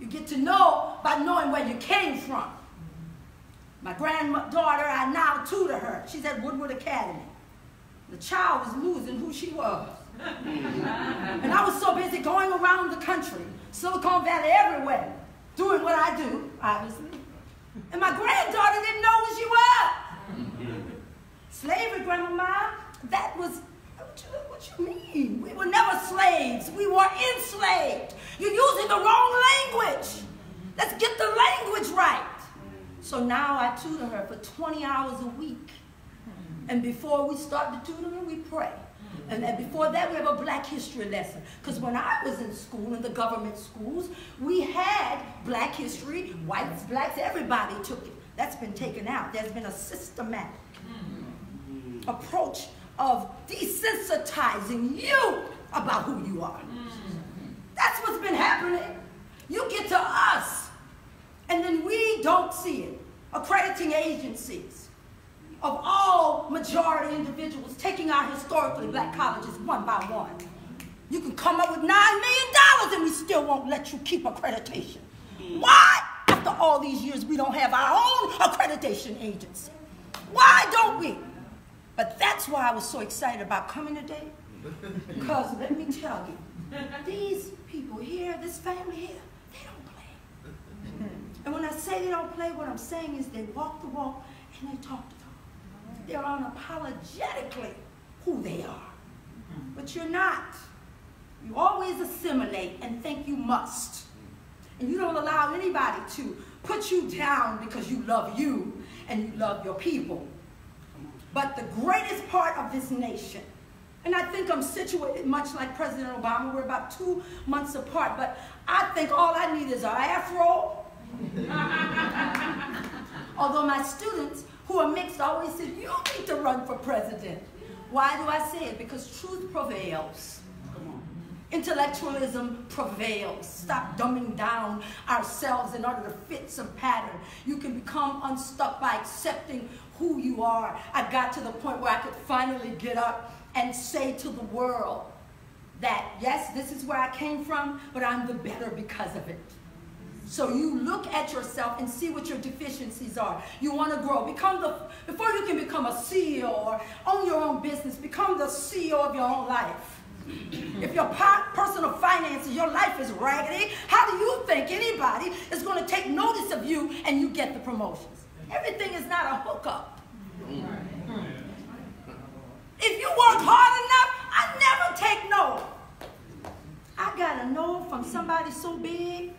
You get to know by knowing where you came from. My granddaughter, I now tutor her. She's at Woodward Academy. The child was losing who she was. And I was so busy going around the country, Silicon Valley everywhere, doing what I do, obviously. And my granddaughter didn't know who she was. Slavery, Grandma, that was, what you mean? We were never slaves. We were enslaved. You're using the wrong language. Let's get the language right. So now I tutor her for 20 hours a week. And before we start the tutoring, we pray. And then before that, we have a Black history lesson. Because when I was in school, in the government schools, we had Black history, whites, blacks, everybody took it. That's been taken out. There's been a systematic approach of desensitizing you about who you are. That's what's been happening. You get to us, and then we don't see it. Accrediting agencies of all majority individuals taking our historically Black colleges one by one. You can come up with $9 million and we still won't let you keep accreditation. Why? After all these years we don't have our own accreditation agency? Why don't we? But that's why I was so excited about coming today. Because let me tell you, these people here, this family here, they don't play. And when I say they don't play, what I'm saying is they walk the walk and they talk the talk. They're unapologetically who they are. But you're not. You always assimilate and think you must. And you don't allow anybody to put you down because you love you and you love your people. But the greatest part of this nation, and I think I'm situated much like President Obama, we're about 2 months apart, but I think all I need is an afro. Although my students who are mixed always said, you need to run for president. Why do I say it? Because truth prevails. Intellectualism prevails. Stop dumbing down ourselves in order to fit some pattern. You can become unstuck by accepting who you are. I got to the point where I could finally get up and say to the world that, yes, this is where I came from, but I'm the better because of it. So you look at yourself and see what your deficiencies are. You want to grow. Become the, before you can become a CEO or own your own business, become the CEO of your own life. If your personal finances, your life is raggedy, how do you think anybody is going to take notice of you and you get the promotions? Everything is not a hookup. If you work hard enough, I never take no. I got a no from somebody so big,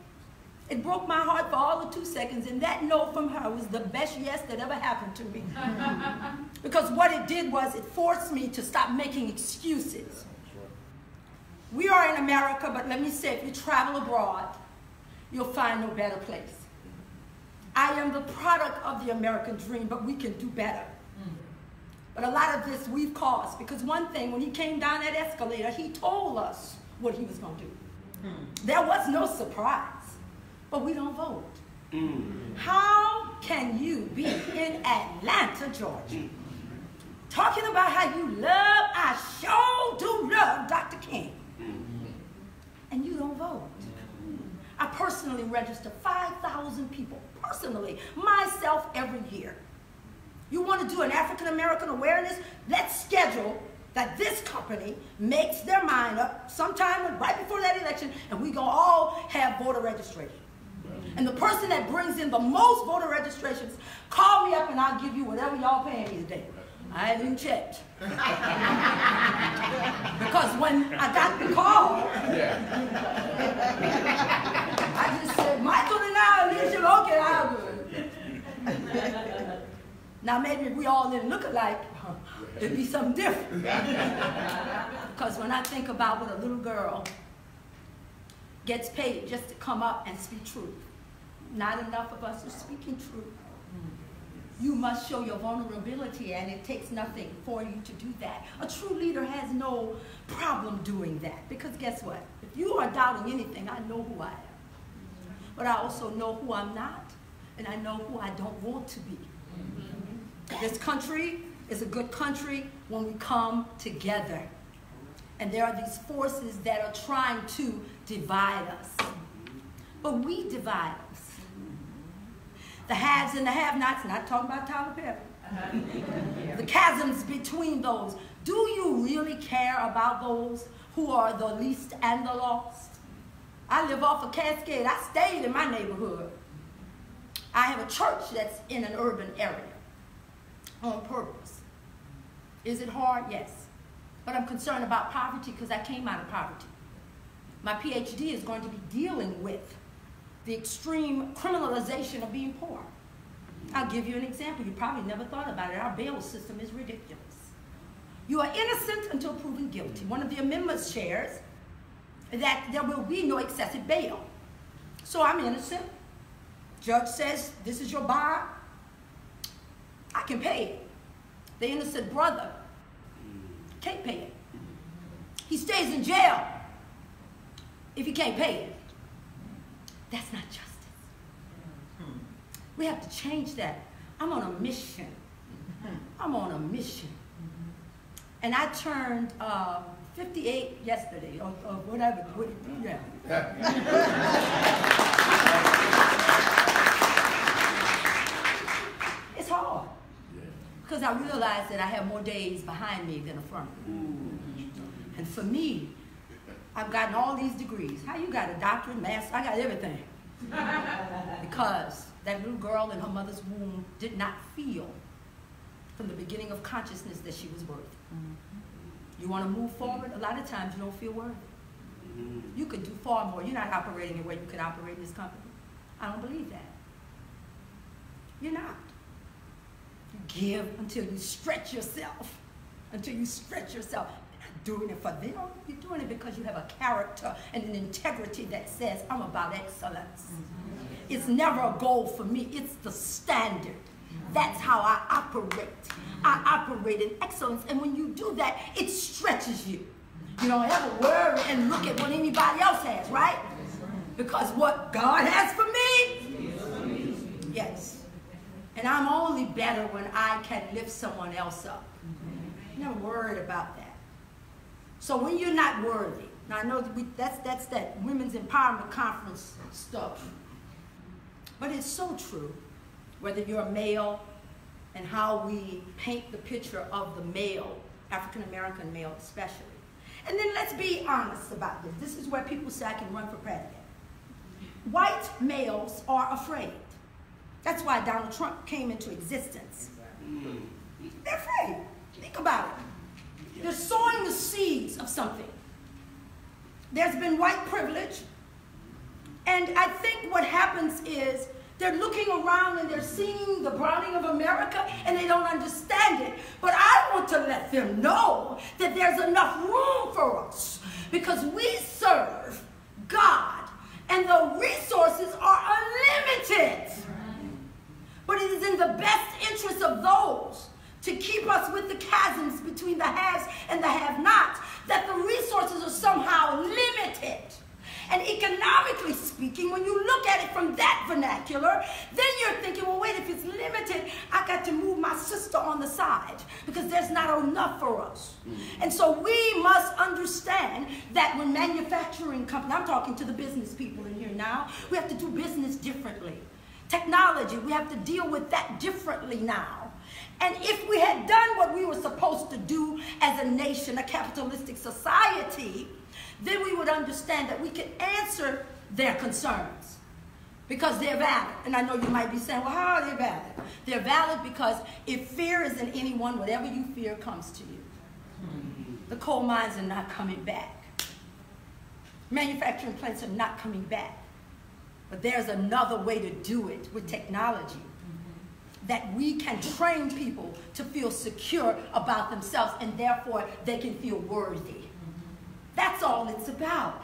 it broke my heart for all of 2 seconds, and that no from her was the best yes that ever happened to me. Because what it did was it forced me to stop making excuses. We are in America, but let me say, if you travel abroad, you'll find no better place. I am the product of the American dream, but we can do better. But a lot of this we've caused, because one thing, when he came down that escalator, he told us what he was going to do. There was no surprise, but we don't vote. How can you be in Atlanta, Georgia, talking about how you love, I sure do love Dr. King, and you don't vote? I personally register 5,000 people, personally, myself, every year. You want to do an African-American awareness? Let's schedule that this company makes their mind up sometime right before that election, and we gonna all have voter registration. And the person that brings in the most voter registrations, call me up and I'll give you whatever y'all paying me today. I haven't even checked. Because when I got the call, I just said, Michael and I, Alicia, okay, I'll do it. Now maybe if we all didn't look alike, it'd be something different. Because when I think about what a little girl gets paid just to come up and speak truth, not enough of us are speaking truth. You must show your vulnerability, and it takes nothing for you to do that. A true leader has no problem doing that, because guess what? If you are doubting anything, I know who I am. But I also know who I'm not, and I know who I don't want to be. This country is a good country when we come together. And there are these forces that are trying to divide us. But we divide us. The haves and the have-nots, not talking about Tyler Perry. The chasms between those. Do you really care about those who are the least and the lost? I live off of Cascade. I stayed in my neighborhood. I have a church that's in an urban area on purpose. Is it hard? Yes. But I'm concerned about poverty because I came out of poverty. My PhD is going to be dealing with the extreme criminalization of being poor. I'll give you an example. You probably never thought about it. Our bail system is ridiculous. You are innocent until proven guilty. One of the amendments shares that there will be no excessive bail. So I'm innocent. Judge says, this is your bond. I can pay it. The innocent brother can't pay it. He stays in jail if he can't pay it. That's not justice. We have to change that. I'm on a mission. I'm on a mission. And I turned 58 yesterday, or whatever. Yeah. because I realized that I have more days behind me than in front of me. Mm-hmm. And for me, I've gotten all these degrees. How you got a doctorate, master? I got everything. Because that little girl in her mother's womb did not feel from the beginning of consciousness that she was worthy. Mm-hmm. You want to move forward? A lot of times you don't feel worthy. Mm-hmm. You could do far more. You're not operating the way you could operate in this company. I don't believe that. You're not. You give until you stretch yourself. Until you stretch yourself. You're not doing it for them. You're doing it because you have a character and an integrity that says, I'm about excellence. Mm-hmm. It's never a goal for me. It's the standard. That's how I operate. I operate in excellence, and when you do that, it stretches you. You don't ever worry and look at what anybody else has, right? Because what God has for me, yes. And I'm only better when I can lift someone else up. I'm never worried about that. So when you're not worthy, now I know that that's that Women's Empowerment Conference stuff, but it's so true. Whether you're a male and how we paint the picture of the male, African-American male especially. And then let's be honest about this. This is where people say I can run for president. White males are afraid. That's why Donald Trump came into existence. They're afraid. Think about it. They're sowing the seeds of something. There's been white privilege. And I think what happens is they're looking around and they're seeing the browning of America and they don't understand it. But I want to let them know that there's enough room for us because we serve God and the resources are unlimited. But it is in the best interest of those to keep us with the chasms between the haves and the have-nots, that the resources are somehow limited. And economically speaking, when you look at it from that vernacular, then you're thinking, well, wait, if it's limited, I got to move my sister on the side because there's not enough for us. And so we must understand that when manufacturing companies, I'm talking to the business people in here now, we have to do business differently. Technology, we have to deal with that differently now. And if we had done what we were supposed to do as a nation, a capitalistic society, then we would understand that we can answer their concerns because they're valid. And I know you might be saying, well, how are they valid? They're valid because if fear is in anyone, whatever you fear comes to you. The coal mines are not coming back. Manufacturing plants are not coming back. But there's another way to do it with technology that we can train people to feel secure about themselves and therefore they can feel worthy. That's all it's about.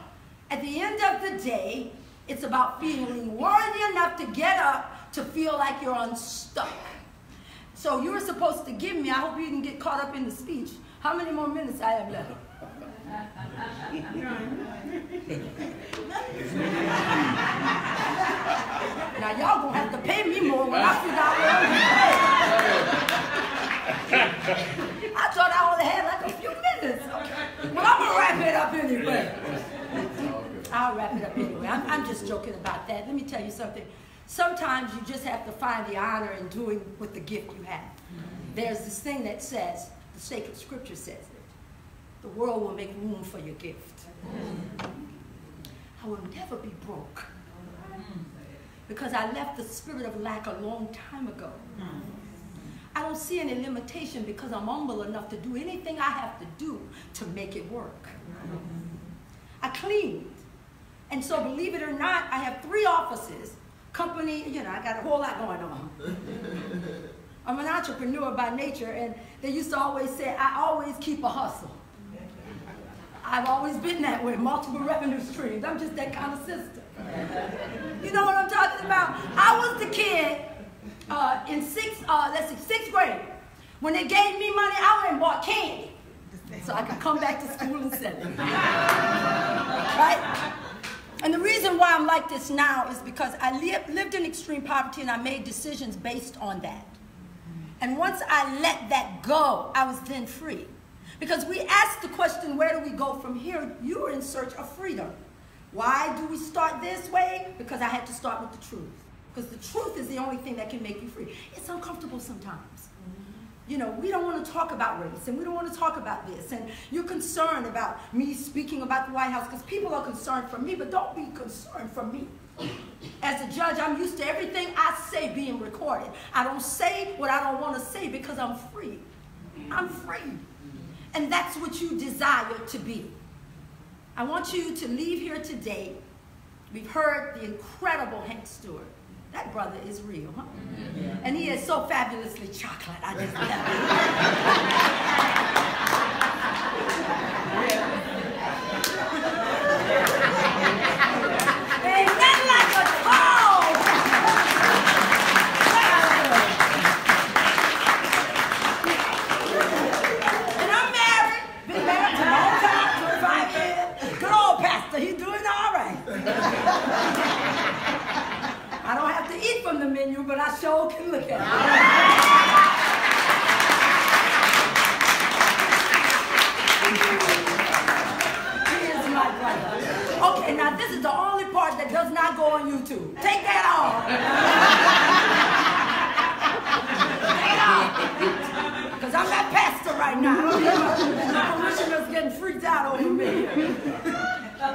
At the end of the day, it's about feeling worthy enough to get up to feel like you're unstuck. So you were supposed to give me, I hope you didn't get caught up in the speech. How many more minutes I have left? Now y'all gonna have to pay me more when I figure out where I'm going. I thought I only had like a few minutes. Okay. Well, I'm gonna wrap it up anyway. I'll wrap it up anyway. I'm just joking about that. Let me tell you something. Sometimes you just have to find the honor in doing with the gift you have. There's this thing that says, the sacred scripture says it, the world will make room for your gift. I will never be broke. Because I left the spirit of lack a long time ago. I don't see any limitation because I'm humble enough to do anything I have to do to make it work. I cleaned. And so believe it or not, I have 3 offices. Company, you know, I got a whole lot going on. I'm an entrepreneur by nature, and they used to always say, I always keep a hustle. I've always been that way, multiple revenue streams. I'm just that kind of sister. You know what I'm talking about? I was the kid in sixth grade. When they gave me money, I went and bought candy so I could come back to school in 7th. Right? And the reason why I'm like this now is because I lived in extreme poverty and I made decisions based on that. And once I let that go, I was then free. Because we asked the question, where do we go from here? You are in search of freedom. Why do we start this way? Because I had to start with the truth. Because the truth is the only thing that can make you free. It's uncomfortable sometimes. You know, we don't want to talk about race, and we don't want to talk about this, and you're concerned about me speaking about the White House because people are concerned for me, but don't be concerned for me. As a judge, I'm used to everything I say being recorded. I don't say what I don't want to say because I'm free. I'm free. And that's what you desire to be. I want you to leave here today. We've heard the incredible Hank Stewart. That brother is real, huh? Yeah. And he is so fabulously chocolate. I just love it. Ain't nothing like a cold. And I'm married. Been married for a long time, 25 years. Good old pastor, he's doing all right. I don't have to eat from the menu, but I sure can look at it. He is my brother. Okay, now this is the only part that does not go on YouTube. Take that off. Take it off. Because I'm not pastor right now. My commissioner's getting freaked out over me.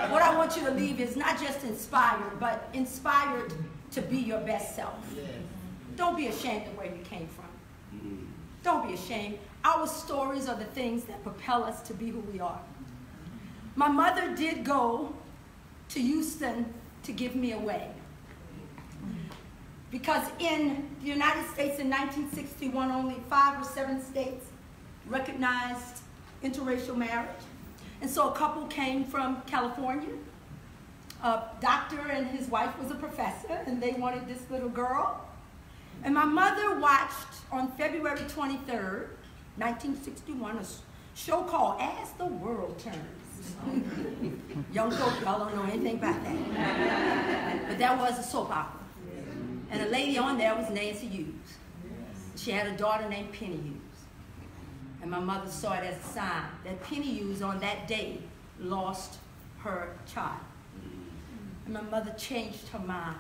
What I want you to leave is not just inspired, but inspired to be your best self. Yes. Don't be ashamed of where you came from. Mm-hmm. Don't be ashamed. Our stories are the things that propel us to be who we are. My mother did go to Houston to give me away. Because in the United States in 1961, only 5 or 7 states recognized interracial marriage. And so a couple came from California. A doctor and his wife was a professor, and they wanted this little girl. And my mother watched on February 23rd, 1961, a show called As the World Turns. Young folk, y'all don't know anything about that. But that was a soap opera. And a lady on there was Nancy Hughes. She had a daughter named Penny Hughes. And my mother saw it as a sign that Penny Hughes on that day lost her child. And my mother changed her mind.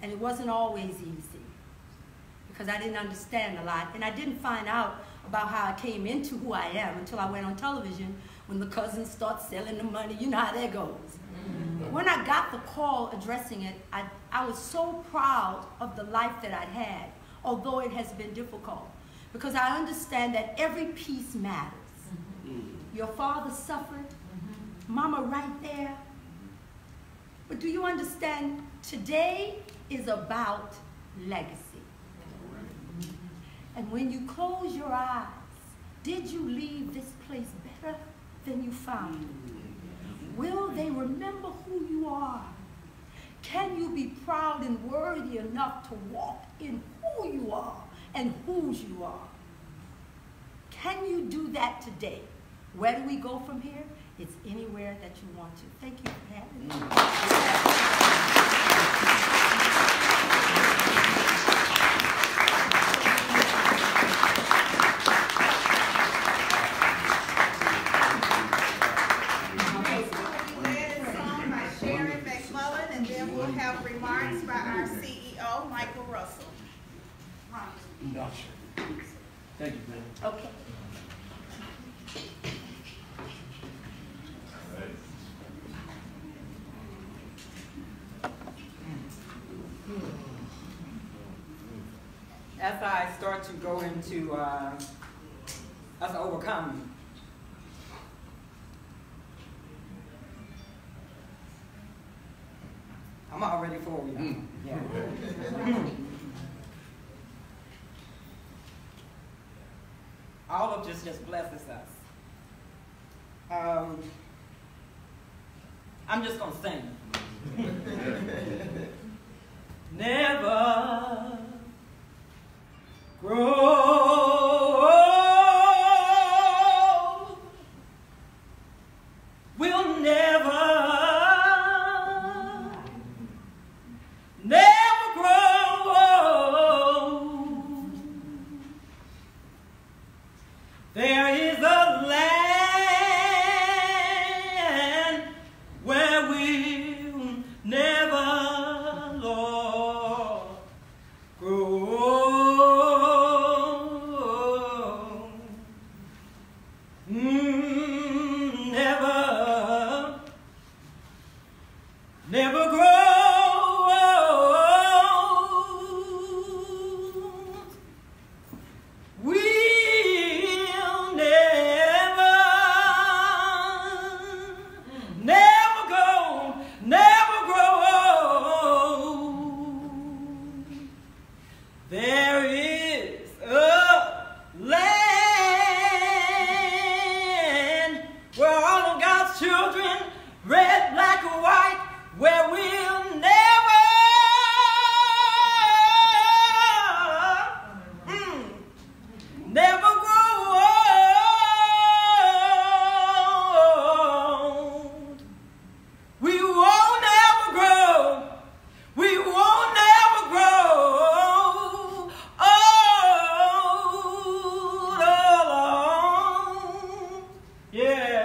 And it wasn't always easy because I didn't understand a lot. And I didn't find out about how I came into who I am until I went on television when the cousins start selling the money. You know how that goes. But when I got the call addressing it, I was so proud of the life that I'd had, although it has been difficult, because I understand that every piece matters. Your father suffered, mama right there. But do you understand, today is about legacy. And when you close your eyes, did you leave this place better than you found it? Will they remember who you are? Can you be proud and worthy enough to walk in who you are and whose you are? Can you do that today? Where do we go from here? It's anywhere that you want to. Thank you for having me. Song by Sharon McMullen, and then we'll have remarks by our CEO, Michael Russell. Right. Gotcha. Thank you, ma'am. Okay. As I start to go into us overcoming, I'm already for you. Yeah. All of this just blesses us. I'm just gonna sing. Never grow, we'll never grow. There is a land where we'll never, Lord, grow. Never grows. We'll never go, never grow. There is a land where all of God's children, red, black, or white, where we'll never grow old. We won't never grow. We won't never grow old alone. Yeah.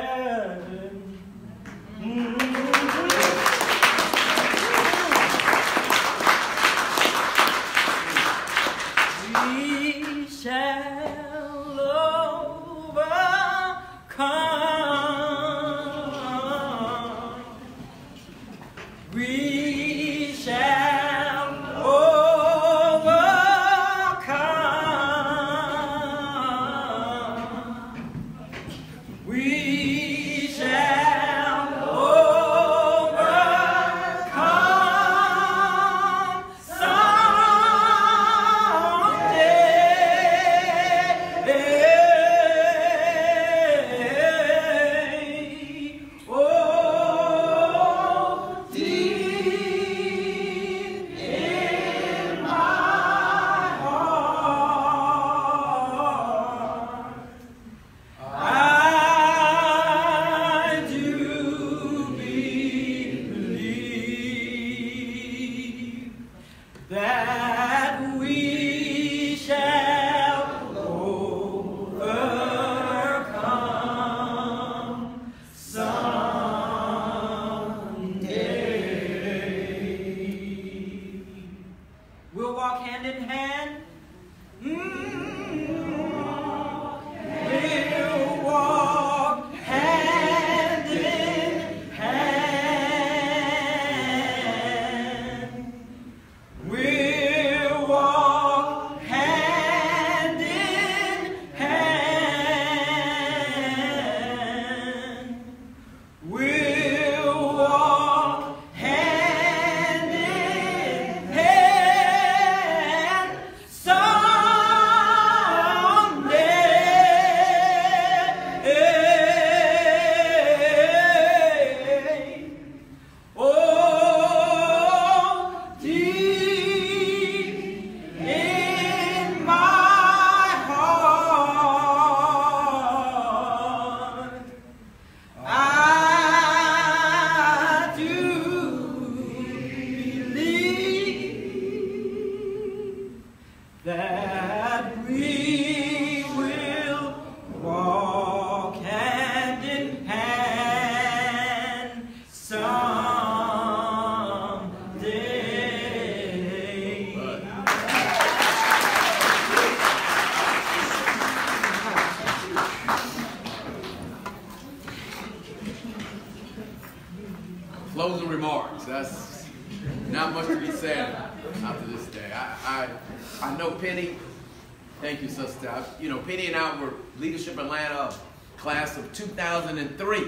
Penny and I were Leadership Atlanta class of 2003,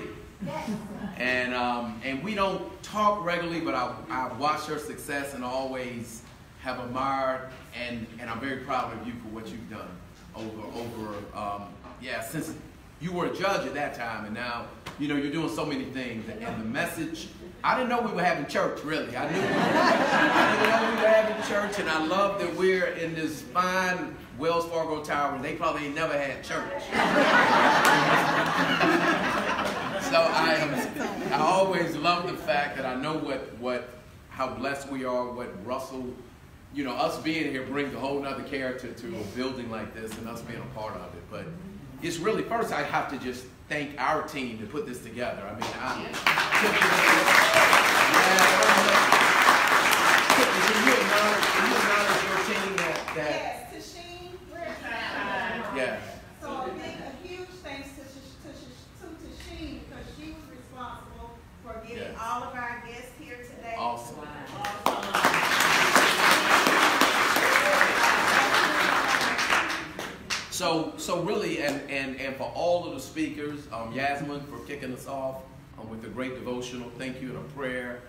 and we don't talk regularly, but I watched her success and always have admired, and I'm very proud of you for what you've done since you were a judge at that time, and now you're doing so many things, and the message. I didn't know we were having church, really. I didn't know we were having church, and I love that we're in this fine Wells Fargo Tower, and they probably ain't never had church. So I always love the fact that I know how blessed we are, what Russell, us being here brings a whole nother character to a building like this and us being a part of it. But it's really, first I have to just thank our team to put this together. I mean, can you acknowledge your team that yes, we're proud. Yeah. So a huge thanks to So really, and for all of the speakers, Yasmin for kicking us off with a great devotional, thank you, and a prayer.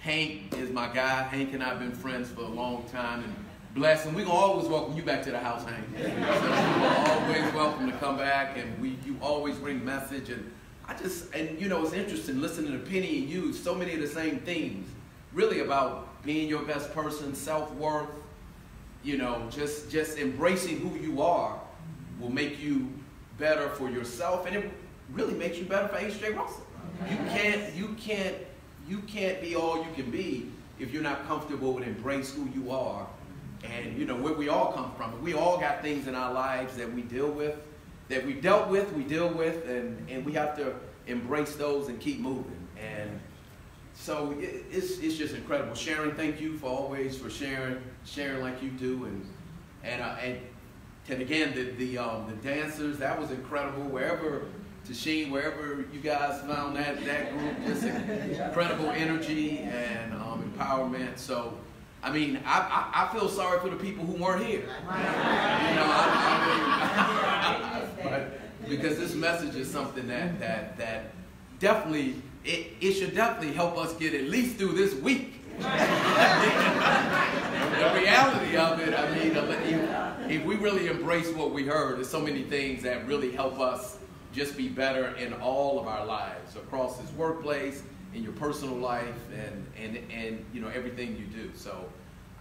Hank is my guy. Hank and I have been friends for a long time, and blessed. And we're going to always welcome you back to the house, Hank. So you're always welcome to come back, and you always bring message. And I just, and you know, it's interesting listening to Penny and you, so many of the same themes, really about being your best person, self-worth, you know, just embracing who you are will make you better for yourself, and it really makes you better for H.J. Russell. You can't be all you can be if you're not comfortable with embrace who you are. And you know, where we all come from. We all got things in our lives that we deal with, that we dealt with, we deal with, and we have to embrace those and keep moving. And so it's just incredible. Sharon, thank you for always for sharing like you do, and again the dancers, that was incredible. Wherever Tasheen, wherever you guys found that group, just incredible energy and empowerment. So. I mean, I feel sorry for the people who weren't here. Wow. You know, I mean, because this message is something that definitely, it should definitely help us get at least through this week. The reality of it, I mean, if we really embrace what we heard, there's so many things that really help us just be better in all of our lives, across this workplace, in your personal life, and you know, everything you do. So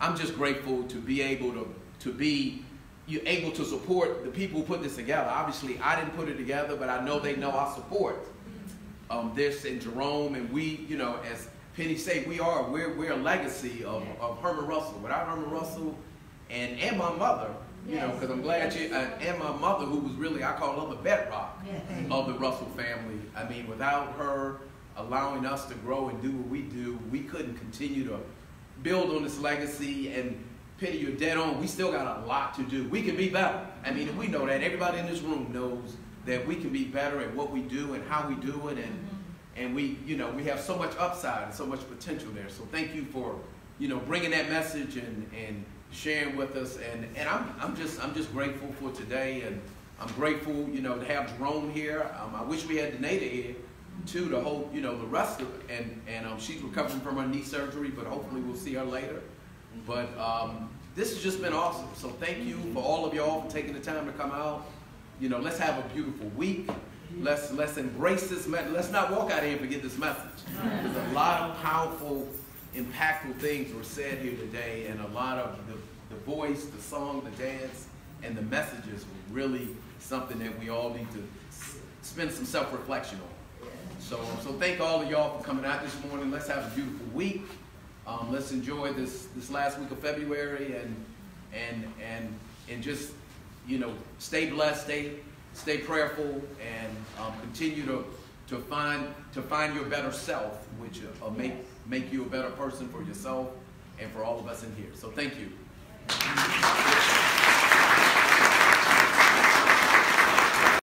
I'm just grateful to be able to support the people who put this together. Obviously I didn't put it together, but I know they know I support this and Jerome, and we, you know, as Penny said, we're a legacy of Herman Russell. Without Herman Russell and my mother, you yes. know, because I'm glad you, and my mother, who was really, I call her the bedrock yes. of the Russell family. I mean, without her allowing us to grow and do what we do, we couldn't continue to build on this legacy. And Penny, you're dead on. We still got a lot to do. We can be better. I mean, we know that. Everybody in this room knows that we can be better at what we do and how we do it. And we, you know, we have so much upside and so much potential there. So thank you for, you know, bringing that message and sharing with us. And I'm just grateful for today. And I'm grateful, you know, to have Jerome here. I wish we had Danita here. To the whole, you know, the rest of it, and she's recovering from her knee surgery, but hopefully we'll see her later. But this has just been awesome. So thank you for all of y'all for taking the time to come out. You know, let's have a beautiful week. Let's embrace this message. Let's not walk out here and forget this message. There's a lot of powerful, impactful things were said here today, and a lot of the voice, the song, the dance, and the messages were really something that we all need to spend some self-reflection on. So thank all of y'all for coming out this morning. Let's have a beautiful week. Let's enjoy this last week of February and just, you know, stay blessed, stay prayerful, and continue to find your better self, which will make you a better person for yourself and for all of us in here. So thank you.